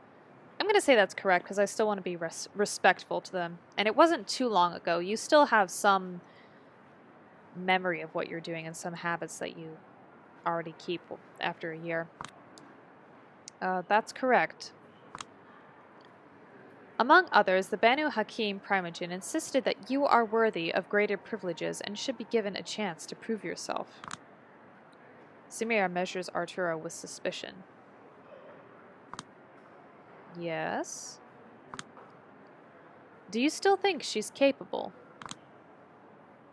I'm going to say that's correct because I still want to be respectful to them. And it wasn't too long ago. You still have some memory of what you're doing and some habits that you already keep after a year. That's correct. Among others, the Banu Hakim Primogen insisted that you are worthy of greater privileges and should be given a chance to prove yourself. Samira measures Arturo with suspicion. Yes? Do you still think she's capable?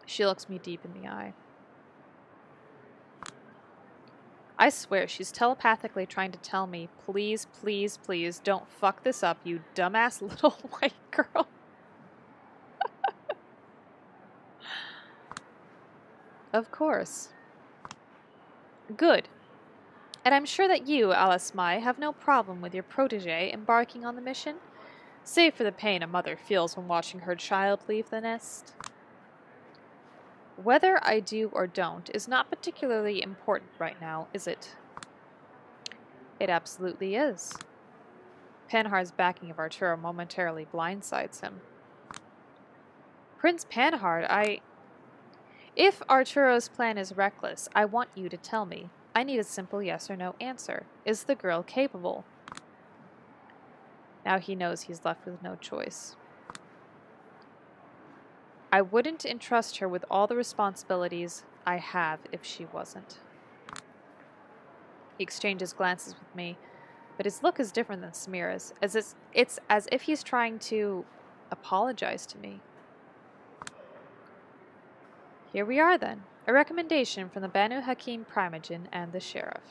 She looks me deep in the eye. I swear she's telepathically trying to tell me, please, please, please don't fuck this up, you dumbass little white girl. Of course. Good. And I'm sure that you, Al-Asmai, have no problem with your protege embarking on the mission, save for the pain a mother feels when watching her child leave the nest. Whether I do or don't is not particularly important right now, is it? It absolutely is. Panhard's backing of Arturo momentarily blindsides him. Prince Panhard, If Arturo's plan is reckless, I want you to tell me. I need a simple yes or no answer. Is the girl capable? Now he knows he's left with no choice. I wouldn't entrust her with all the responsibilities I have if she wasn't. He exchanges glances with me, but his look is different than Samira's, as it's as if he's trying to apologize to me. Here we are then, a recommendation from the Banu Hakim Primogen and the Sheriff.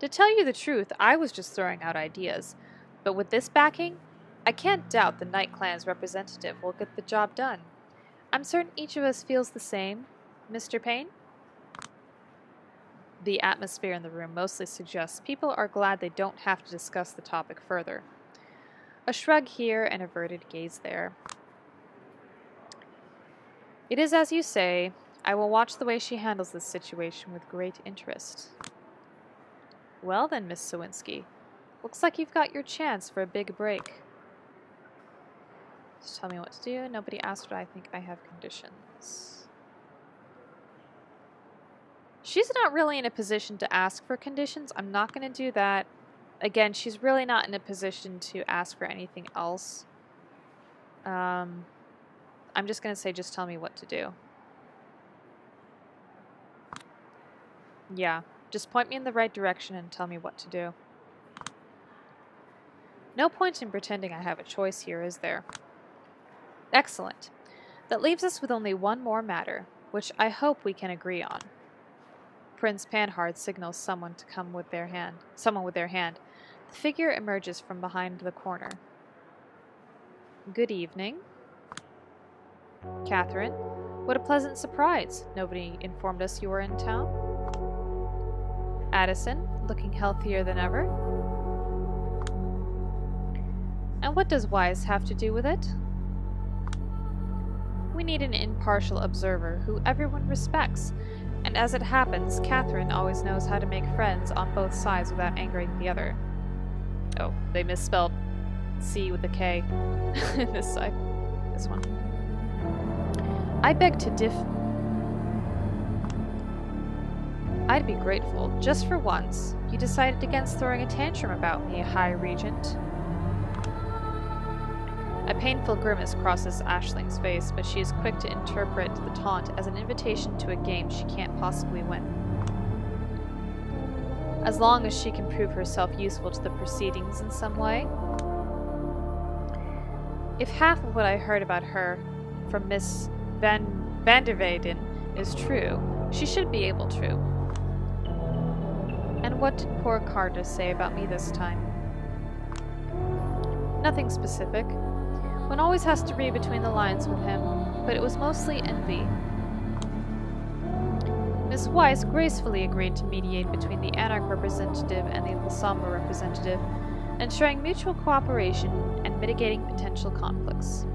To tell you the truth, I was just throwing out ideas, but with this backing, I can't doubt the Night Clan's representative will get the job done. I'm certain each of us feels the same, Mr. Payne? The atmosphere in the room mostly suggests people are glad they don't have to discuss the topic further. A shrug here, an averted gaze there. It is as you say. I will watch the way she handles this situation with great interest. Well then, Miss Sawinski, looks like you've got your chance for a big break. Just tell me what to do. Nobody asked, but I think I have conditions. She's not really in a position to ask for conditions. I'm not going to do that. Again, she's really not in a position to ask for anything else. I'm just going to say, just tell me what to do. Yeah, just point me in the right direction and tell me what to do. No point in pretending I have a choice here, is there? Excellent. That leaves us with only one more matter, which I hope we can agree on. Prince Panhard signals someone to come with their hand. The figure emerges from behind the corner. Good evening. Catherine, what a pleasant surprise. Nobody informed us you were in town. Addison, looking healthier than ever. And what does Wise have to do with it? We need an impartial observer who everyone respects, and as it happens, Catherine always knows how to make friends on both sides without angering the other. Oh, they misspelled C with a K. This side. This one. I beg to I'd be grateful, just for once, you decided against throwing a tantrum about me, High Regent. A painful grimace crosses Aisling's face, but she is quick to interpret the taunt as an invitation to a game she can't possibly win. As long as she can prove herself useful to the proceedings in some way. If half of what I heard about her from Miss Vanderveyden is true, she should be able to. And what did poor Carter say about me this time? Nothing specific. One always has to read between the lines with him, but it was mostly envy. Miss Weiss gracefully agreed to mediate between the Anarch representative and the Lasombra representative, ensuring mutual cooperation and mitigating potential conflicts.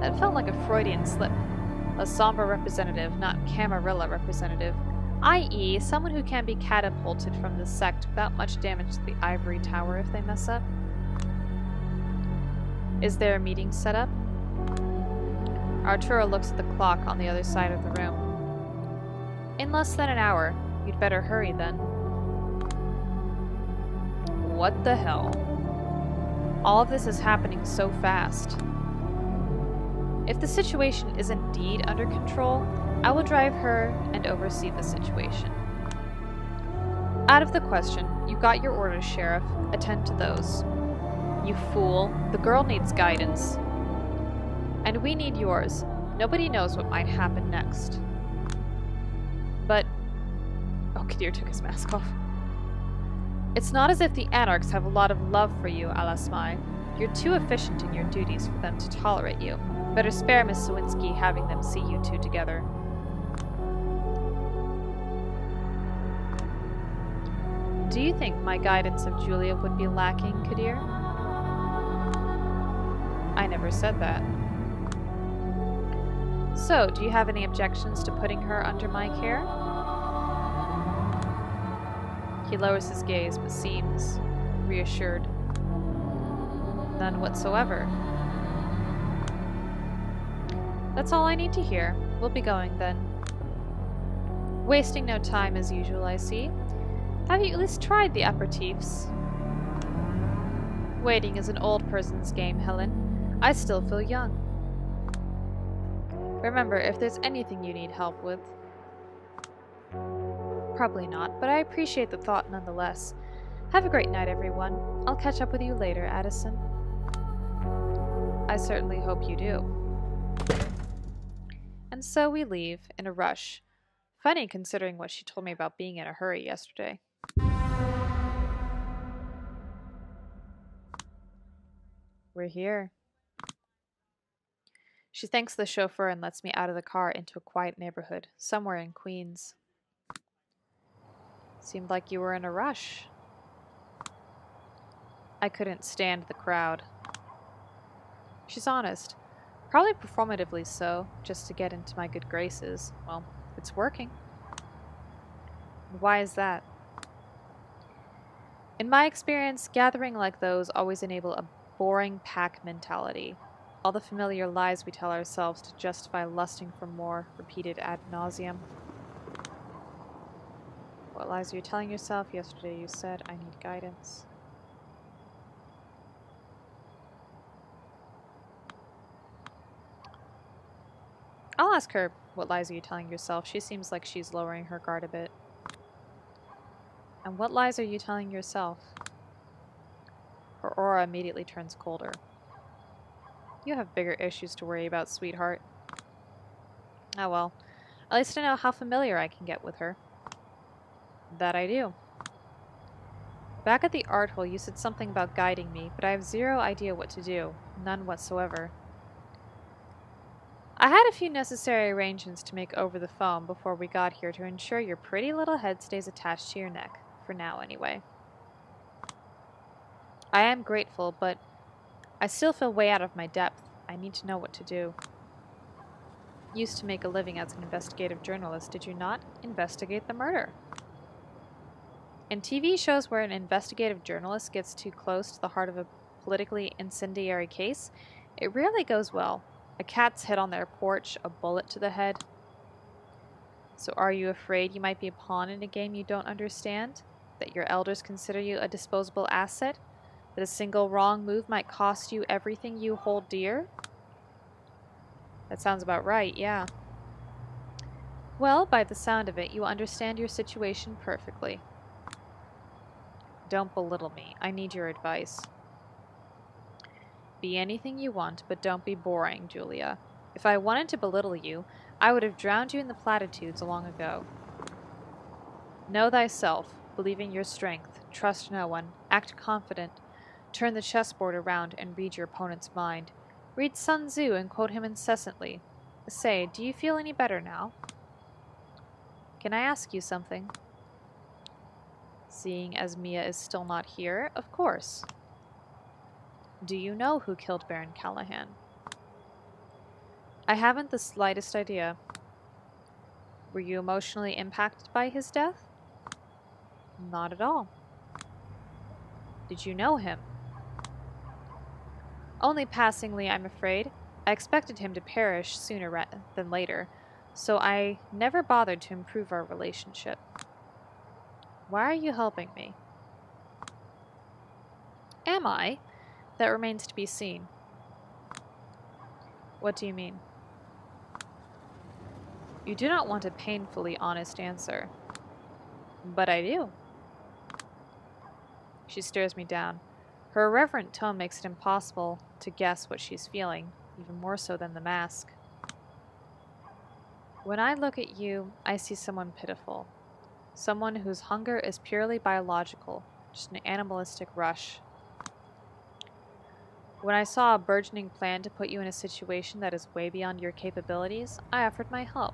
That felt like a Freudian slip. A Lasombra representative, not Camarilla representative, i.e. someone who can be catapulted from the sect without much damage to the ivory tower if they mess up. Is there a meeting set up? Arturo looks at the clock on the other side of the room. In less than an hour. You'd better hurry then. What the hell? All of this is happening so fast. If the situation is indeed under control, I will drive her and oversee the situation. Out of the question. You got your orders, Sheriff. Attend to those. You fool. The girl needs guidance. And we need yours. Nobody knows what might happen next. But... oh, Kadir took his mask off. It's not as if the Anarchs have a lot of love for you, Al-Asmai. You're too efficient in your duties for them to tolerate you. Better spare Miss Sawinski having them see you two together. Do you think my guidance of Julia would be lacking, Kadir? I never said that. So, do you have any objections to putting her under my care? He lowers his gaze, but seems reassured. None whatsoever. That's all I need to hear. We'll be going then. Wasting no time as usual, I see. Have you at least tried the aperitifs? Waiting is an old person's game, Helen. I still feel young. Remember, if there's anything you need help with... probably not, but I appreciate the thought nonetheless. Have a great night, everyone. I'll catch up with you later, Addison. I certainly hope you do. And so we leave in a rush. Funny, considering what she told me about being in a hurry yesterday. We're here. She thanks the chauffeur and lets me out of the car into a quiet neighborhood, somewhere in Queens. Seemed like you were in a rush. I couldn't stand the crowd. She's honest. Probably performatively so, just to get into my good graces. Well, it's working. Why is that? In my experience, gathering like those always enable a boring pack mentality. All the familiar lies we tell ourselves to justify lusting for more, repeated ad nauseum. What lies are you telling yourself? Yesterday you said, I need guidance. I'll ask her, what lies are you telling yourself? She seems like she's lowering her guard a bit. And what lies are you telling yourself? Her aura immediately turns colder. You have bigger issues to worry about, sweetheart. Oh well. At least I know how familiar I can get with her. That I do. Back at the art hole, you said something about guiding me, but I have zero idea what to do. None whatsoever. I had a few necessary arrangements to make over the phone before we got here to ensure your pretty little head stays attached to your neck. For now, anyway. I am grateful, but I still feel way out of my depth. I need to know what to do. You used to make a living as an investigative journalist, did you not? Investigate the murder. In TV shows where an investigative journalist gets too close to the heart of a politically incendiary case, it rarely goes well. A cat's head on their porch, a bullet to the head. So are you afraid you might be a pawn in a game you don't understand? That your elders consider you a disposable asset? That a single wrong move might cost you everything you hold dear? That sounds about right, yeah. Well, by the sound of it, you understand your situation perfectly. Don't belittle me. I need your advice. Be anything you want, but don't be boring, Julia. If I wanted to belittle you, I would have drowned you in the platitudes long ago. Know thyself, believe in your strength, trust no one, act confident, turn the chessboard around and read your opponent's mind. Read Sun Tzu and quote him incessantly. Say, do you feel any better now? Can I ask you something? Seeing as Mia is still not here, of course. Do you know who killed Baron Callahan? I haven't the slightest idea. Were you emotionally impacted by his death? Not at all. Did you know him? Only passingly, I'm afraid. I expected him to perish sooner than later, so I never bothered to improve our relationship. Why are you helping me? Am I? That remains to be seen. What do you mean? You do not want a painfully honest answer. But I do. She stares me down. Her irreverent tone makes it impossible to guess what she's feeling, even more so than the mask. When I look at you, I see someone pitiful. Someone whose hunger is purely biological, just an animalistic rush. When I saw a burgeoning plan to put you in a situation that is way beyond your capabilities, I offered my help.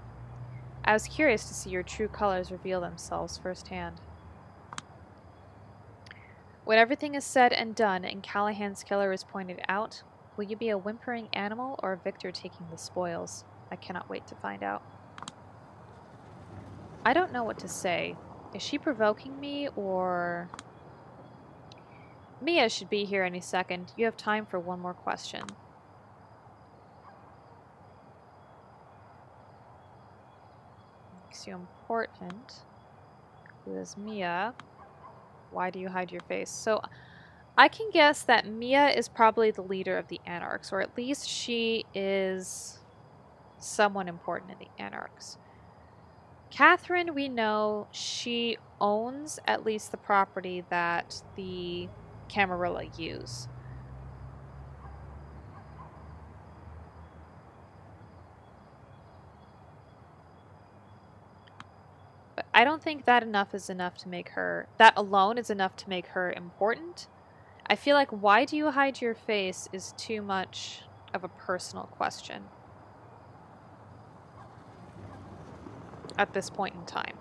I was curious to see your true colors reveal themselves firsthand. When everything is said and done and Callahan's killer is pointed out, will you be a whimpering animal or a victor taking the spoils? I cannot wait to find out. I don't know what to say. Is she provoking me, or... Mia should be here any second. You have time for one more question. Makes you important. Who is Mia? Why do you hide your face? So, I can guess that Mia is probably the leader of the Anarchs, or at least she is someone important in the Anarchs. Catherine, we know she owns at least the property that the Camarilla use. But I don't think that alone is enough to make her important. I feel like why do you hide your face is too much of a personal question at this point in time.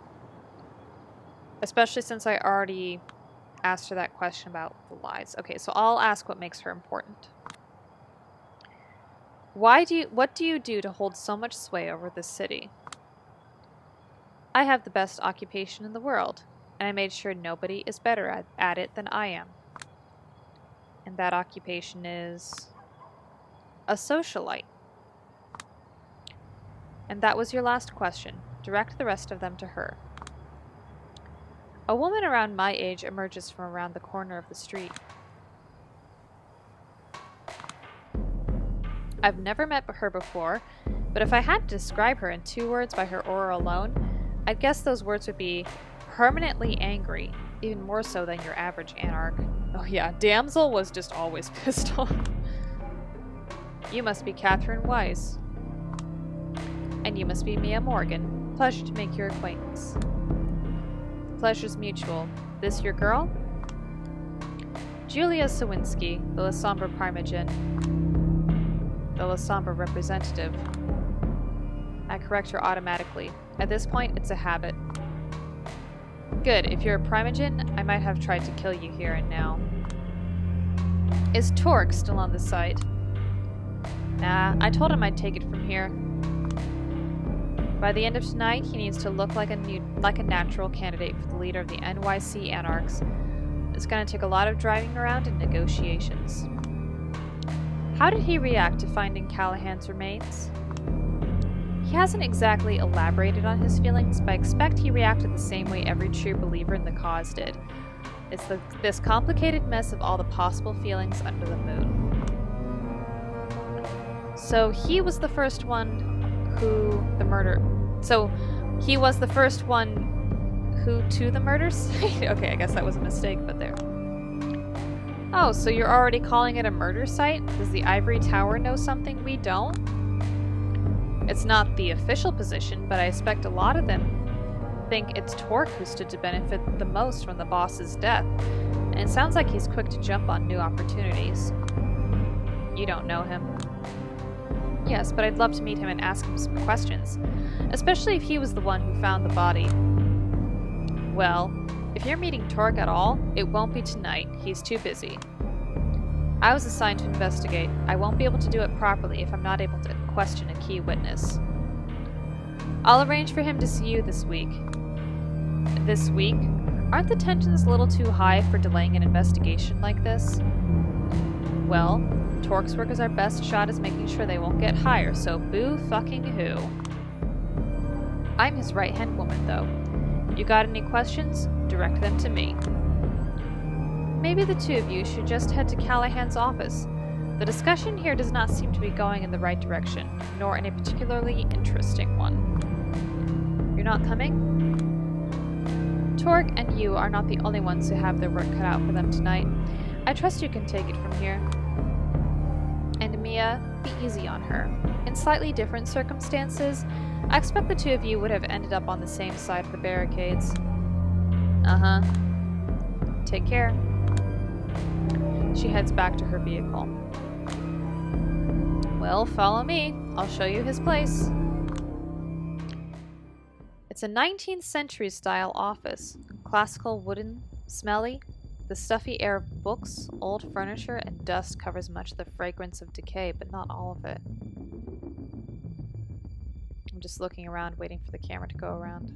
Especially since I already asked her that question about the lies. Okay, so I'll ask what makes her important. What do you do to hold so much sway over this city? I have the best occupation in the world, and I made sure nobody is better at it than I am. And that occupation is a socialite. And that was your last question. Direct the rest of them to her. A woman around my age emerges from around the corner of the street. I've never met her before, but if I had to describe her in 2 words by her aura alone, I'd guess those words would be permanently angry, even more so than your average anarch. Oh yeah, damsel was just always pissed off. You must be Catherine Weiss. And you must be Mia Morgan. Pleasure to make your acquaintance. The pleasure's mutual. This your girl? Julia Sawinski, the Lasombra Primogen. The Lasombra representative. I correct her automatically. At this point, it's a habit. Good. If you're a Primogen, I might have tried to kill you here and now. Is Torque still on the site? Nah, I told him I'd take it from here. By the end of tonight, he needs to look like a natural candidate for the leader of the NYC Anarchs. It's going to take a lot of driving around and negotiations. How did he react to finding Callahan's remains? He hasn't exactly elaborated on his feelings, but I expect he reacted the same way every true believer in the cause did. It's this complicated mess of all the possible feelings under the moon. So he was the first one... he was the first one who to the murders? Okay, I guess that was a mistake, but there. Oh, so you're already calling it a murder site? Does the Ivory Tower know something we don't? It's not the official position, but I expect a lot of them think it's Torque who stood to benefit the most from the boss's death, and it sounds like he's quick to jump on new opportunities. You don't know him. Yes, but I'd love to meet him and ask him some questions, especially if he was the one who found the body. Well, if you're meeting Torque at all, it won't be tonight. He's too busy. I was assigned to investigate. I won't be able to do it properly if I'm not able to question a key witness. I'll arrange for him to see you this week. This week? Aren't the tensions a little too high for delaying an investigation like this? Well... Torque's work is our best shot is making sure they won't get higher, so boo-fucking-who. I'm his right-hand woman, though. You got any questions? Direct them to me. Maybe the two of you should just head to Callahan's office. The discussion here does not seem to be going in the right direction, nor in a particularly interesting one. You're not coming? Torque and you are not the only ones who have their work cut out for them tonight. I trust you can take it from here. And Mia, be easy on her. In slightly different circumstances, I expect the two of you would have ended up on the same side of the barricades. Uh-huh. Take care. She heads back to her vehicle. Well, follow me. I'll show you his place. It's a 19th century style office. Classical wooden, smelly. The stuffy air of books, old furniture, and dust covers much of the fragrance of decay, but not all of it. I'm just looking around, waiting for the camera to go around.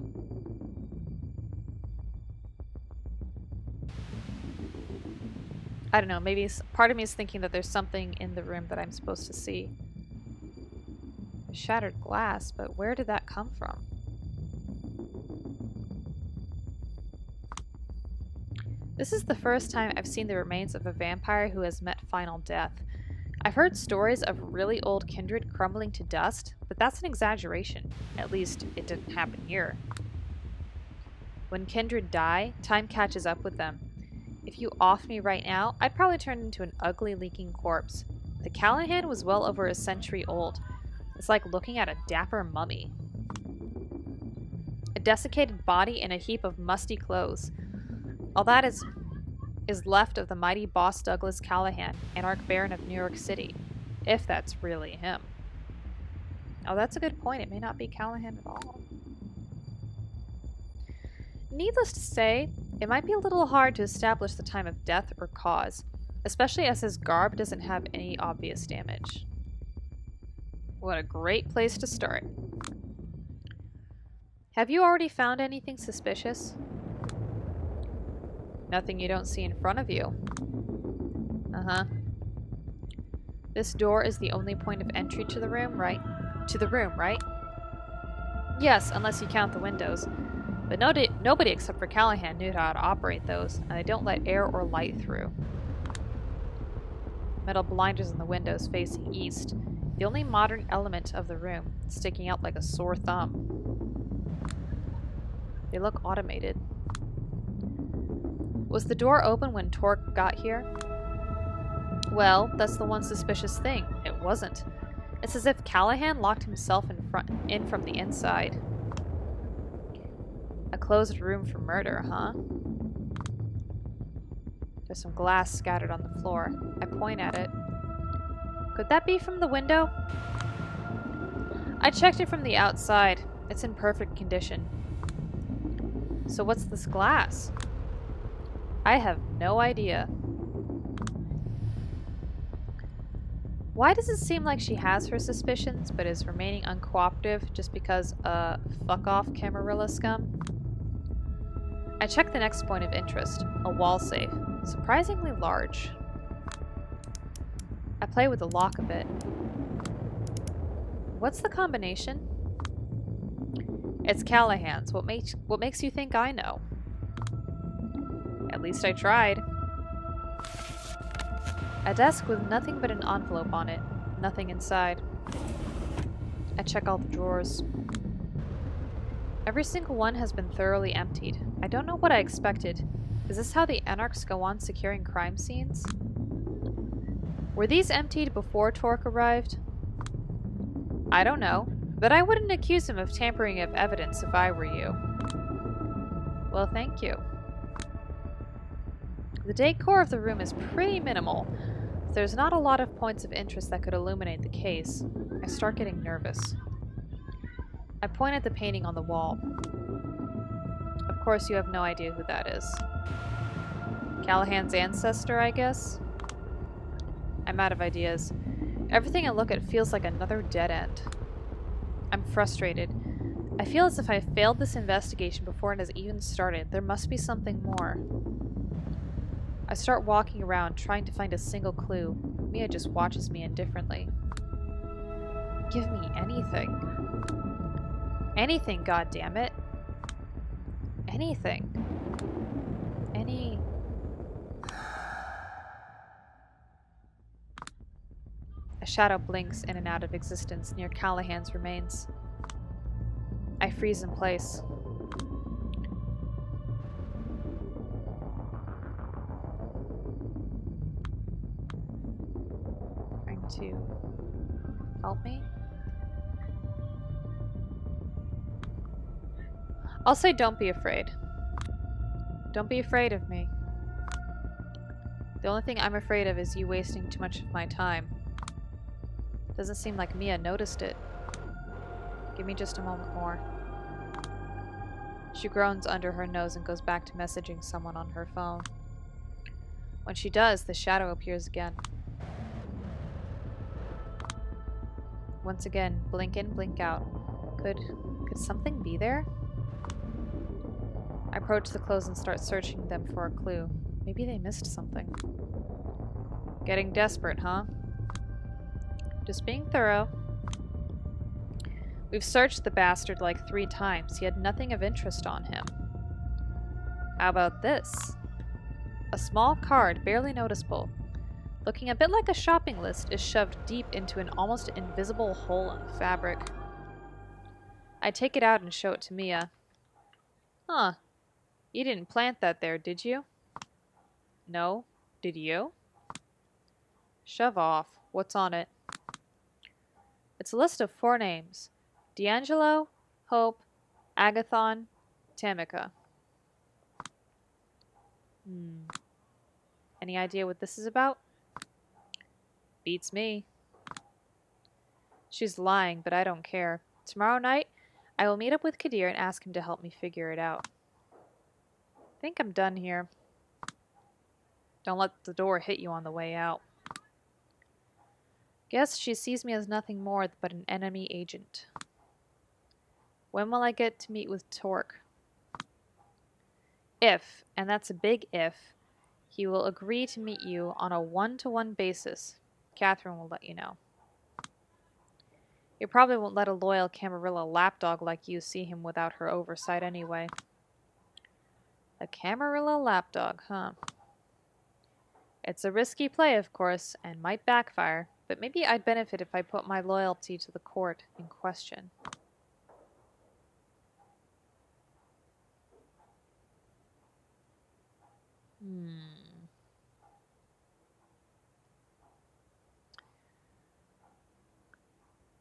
I don't know, maybe part of me is thinking that there's something in the room that I'm supposed to see. Shattered glass, but where did that come from? This is the first time I've seen the remains of a vampire who has met final death. I've heard stories of really old kindred crumbling to dust, but that's an exaggeration. At least, it didn't happen here. When kindred die, time catches up with them. If you offed me right now, I'd probably turn into an ugly, leaking corpse. The Callahan was well over a century old. It's like looking at a dapper mummy. A desiccated body and a heap of musty clothes. All that is left of the mighty boss Douglas Callahan, Anarch Baron of New York City, if that's really him. Oh, that's a good point. It may not be Callahan at all. Needless to say, it might be a little hard to establish the time of death or cause, especially as his garb doesn't have any obvious damage. What a great place to start. Have you already found anything suspicious? Nothing you don't see in front of you. Uh-huh. This door is the only point of entry to the room, right? Yes, unless you count the windows. But nobody except for Callahan knew how to operate those, and they don't let air or light through. Metal blinders on the windows facing east. The only modern element of the room, sticking out like a sore thumb. They look automated. Was the door open when Torque got here? Well, that's the one suspicious thing. It wasn't. It's as if Callahan locked himself in from the inside. A closed room for murder, huh? There's some glass scattered on the floor. I point at it. Could that be from the window? I checked it from the outside. It's in perfect condition. So what's this glass? I have no idea. Why does it seem like she has her suspicions, but is remaining uncooperative just because, fuck off Camarilla scum? I check the next point of interest, a wall safe. Surprisingly large. I play with the lock a bit. What's the combination? It's Callahan's. What makes you think I know? At least I tried. A desk with nothing but an envelope on it. Nothing inside. I check all the drawers. Every single one has been thoroughly emptied. I don't know what I expected. Is this how the Anarchs go on securing crime scenes? Were these emptied before Torque arrived? I don't know, but I wouldn't accuse him of tampering of evidence if I were you. Well, thank you. The decor of the room is pretty minimal. There's not a lot of points of interest that could illuminate the case. I start getting nervous. I point at the painting on the wall. Of course you have no idea who that is. Callahan's ancestor, I guess? I'm out of ideas. Everything I look at feels like another dead end. I'm frustrated. I feel as if I failed this investigation before it has even started. There must be something more. I start walking around, trying to find a single clue. Mia just watches me indifferently. Give me anything. Anything, goddammit. Anything. A shadow blinks in and out of existence near Callahan's remains. I freeze in place. Trying to help me? I'll say don't be afraid. Don't be afraid of me. The only thing I'm afraid of is you wasting too much of my time. Doesn't seem like Mia noticed it. Give me just a moment more. She groans under her nose and goes back to messaging someone on her phone. When she does, the shadow appears again. Once again, blink in, blink out. Could something be there? I approach the clothes and start searching them for a clue. Maybe they missed something. Getting desperate, huh? Just being thorough. We've searched the bastard like 3 times. He had nothing of interest on him. How about this? A small card, barely noticeable, looking a bit like a shopping list, is shoved deep into an almost invisible hole in the fabric. I take it out and show it to Mia. Huh. You didn't plant that there, did you? No. Did you? Shove off. What's on it? It's a list of 4 names. D'Angelo, Hope, Agathon, Tamika. Any idea what this is about? Beats me. She's lying, but I don't care. Tomorrow night, I will meet up with Kadir and ask him to help me figure it out. I think I'm done here. Don't let the door hit you on the way out. Guess she sees me as nothing more but an enemy agent. When will I get to meet with Torque? If, and that's a big if, he will agree to meet you on a one-to-one basis, Catherine will let you know. You probably won't let a loyal Camarilla lapdog like you see him without her oversight anyway. A Camarilla lapdog, huh? It's a risky play, of course, and might backfire, but maybe I'd benefit if I put my loyalty to the court in question.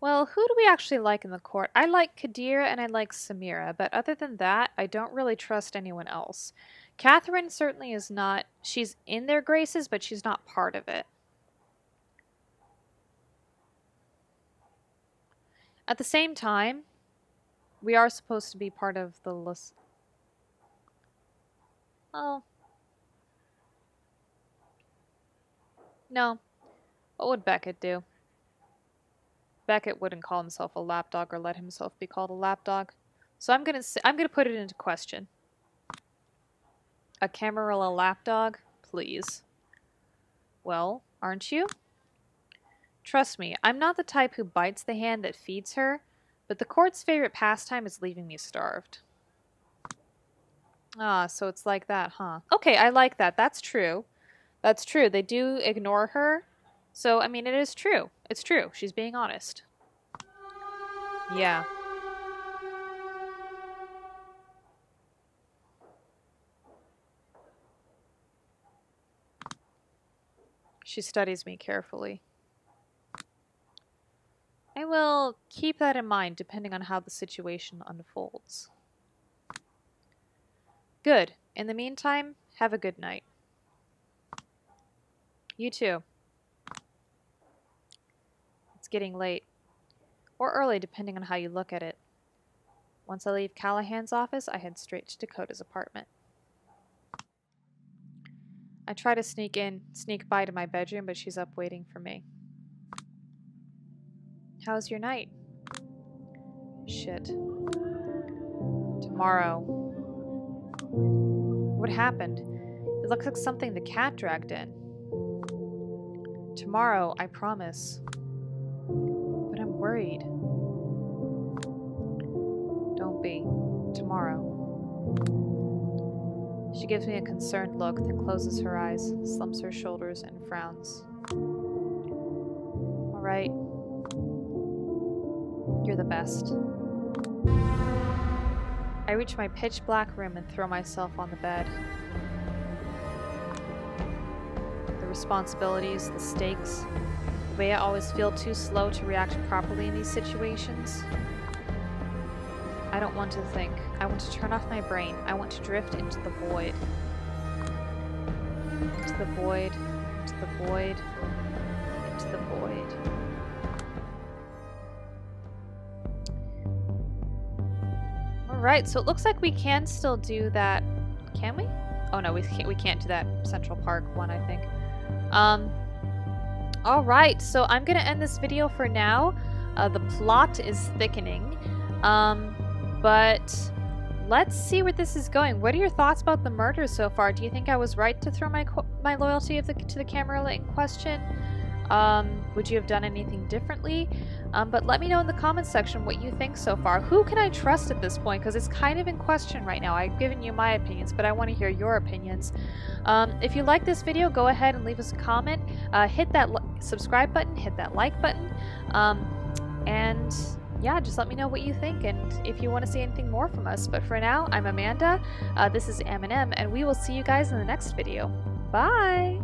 Well, who do we actually like in the court? I like Kadir and I like Samira, but other than that, I don't really trust anyone else. Catherine certainly is not. She's in their graces, but she's not part of it. At the same time, we are supposed to be part of the list. Oh. No. What would Beckett do? Beckett wouldn't call himself a lapdog or let himself be called a lapdog. So I'm gonna put it into question. A Camarilla lapdog, please. Well, aren't you? Trust me, I'm not the type who bites the hand that feeds her, but the court's favorite pastime is leaving me starved. Ah, so it's like that, huh? Okay, I like that. That's true. That's true. They do ignore her. So, I mean, it is true. It's true. She's being honest. Yeah. She studies me carefully. I will keep that in mind depending on how the situation unfolds. Good. In the meantime, have a good night. You too. Getting late, or early depending on how you look at it. Once I leave Callahan's office, I head straight to Dakota's apartment. I try to sneak by to my bedroom, but she's up waiting for me. How's your night? Shit. Tomorrow. What happened? It looks like something the cat dragged in. Tomorrow, I promise. Worried. Don't be. Tomorrow. She gives me a concerned look, then closes her eyes, slumps her shoulders, and frowns. All right. You're the best. I reach my pitch black room and throw myself on the bed. The responsibilities, the stakes, the way I always feel too slow to react properly in these situations. I don't want to think. I want to turn off my brain. I want to drift into the void. Into the void. Into the void. Into the void. Alright, so it looks like we can still do that. Can we? Oh no, we can't do that Central Park one, I think. Alright, so I'm gonna end this video for now. The plot is thickening. But let's see where this is going. What are your thoughts about the murder so far? Do you think I was right to throw my loyalty to the Camarilla in question? Would you have done anything differently? But let me know in the comments section what you think so far. Who can I trust at this point? Because it's kind of in question right now. I've given you my opinions, but I want to hear your opinions. If you like this video, go ahead and leave us a comment. Hit that subscribe button. Hit that like button. And... yeah, just let me know what you think and if you want to see anything more from us. But for now, I'm Amanda, this is M&M, and we will see you guys in the next video. Bye!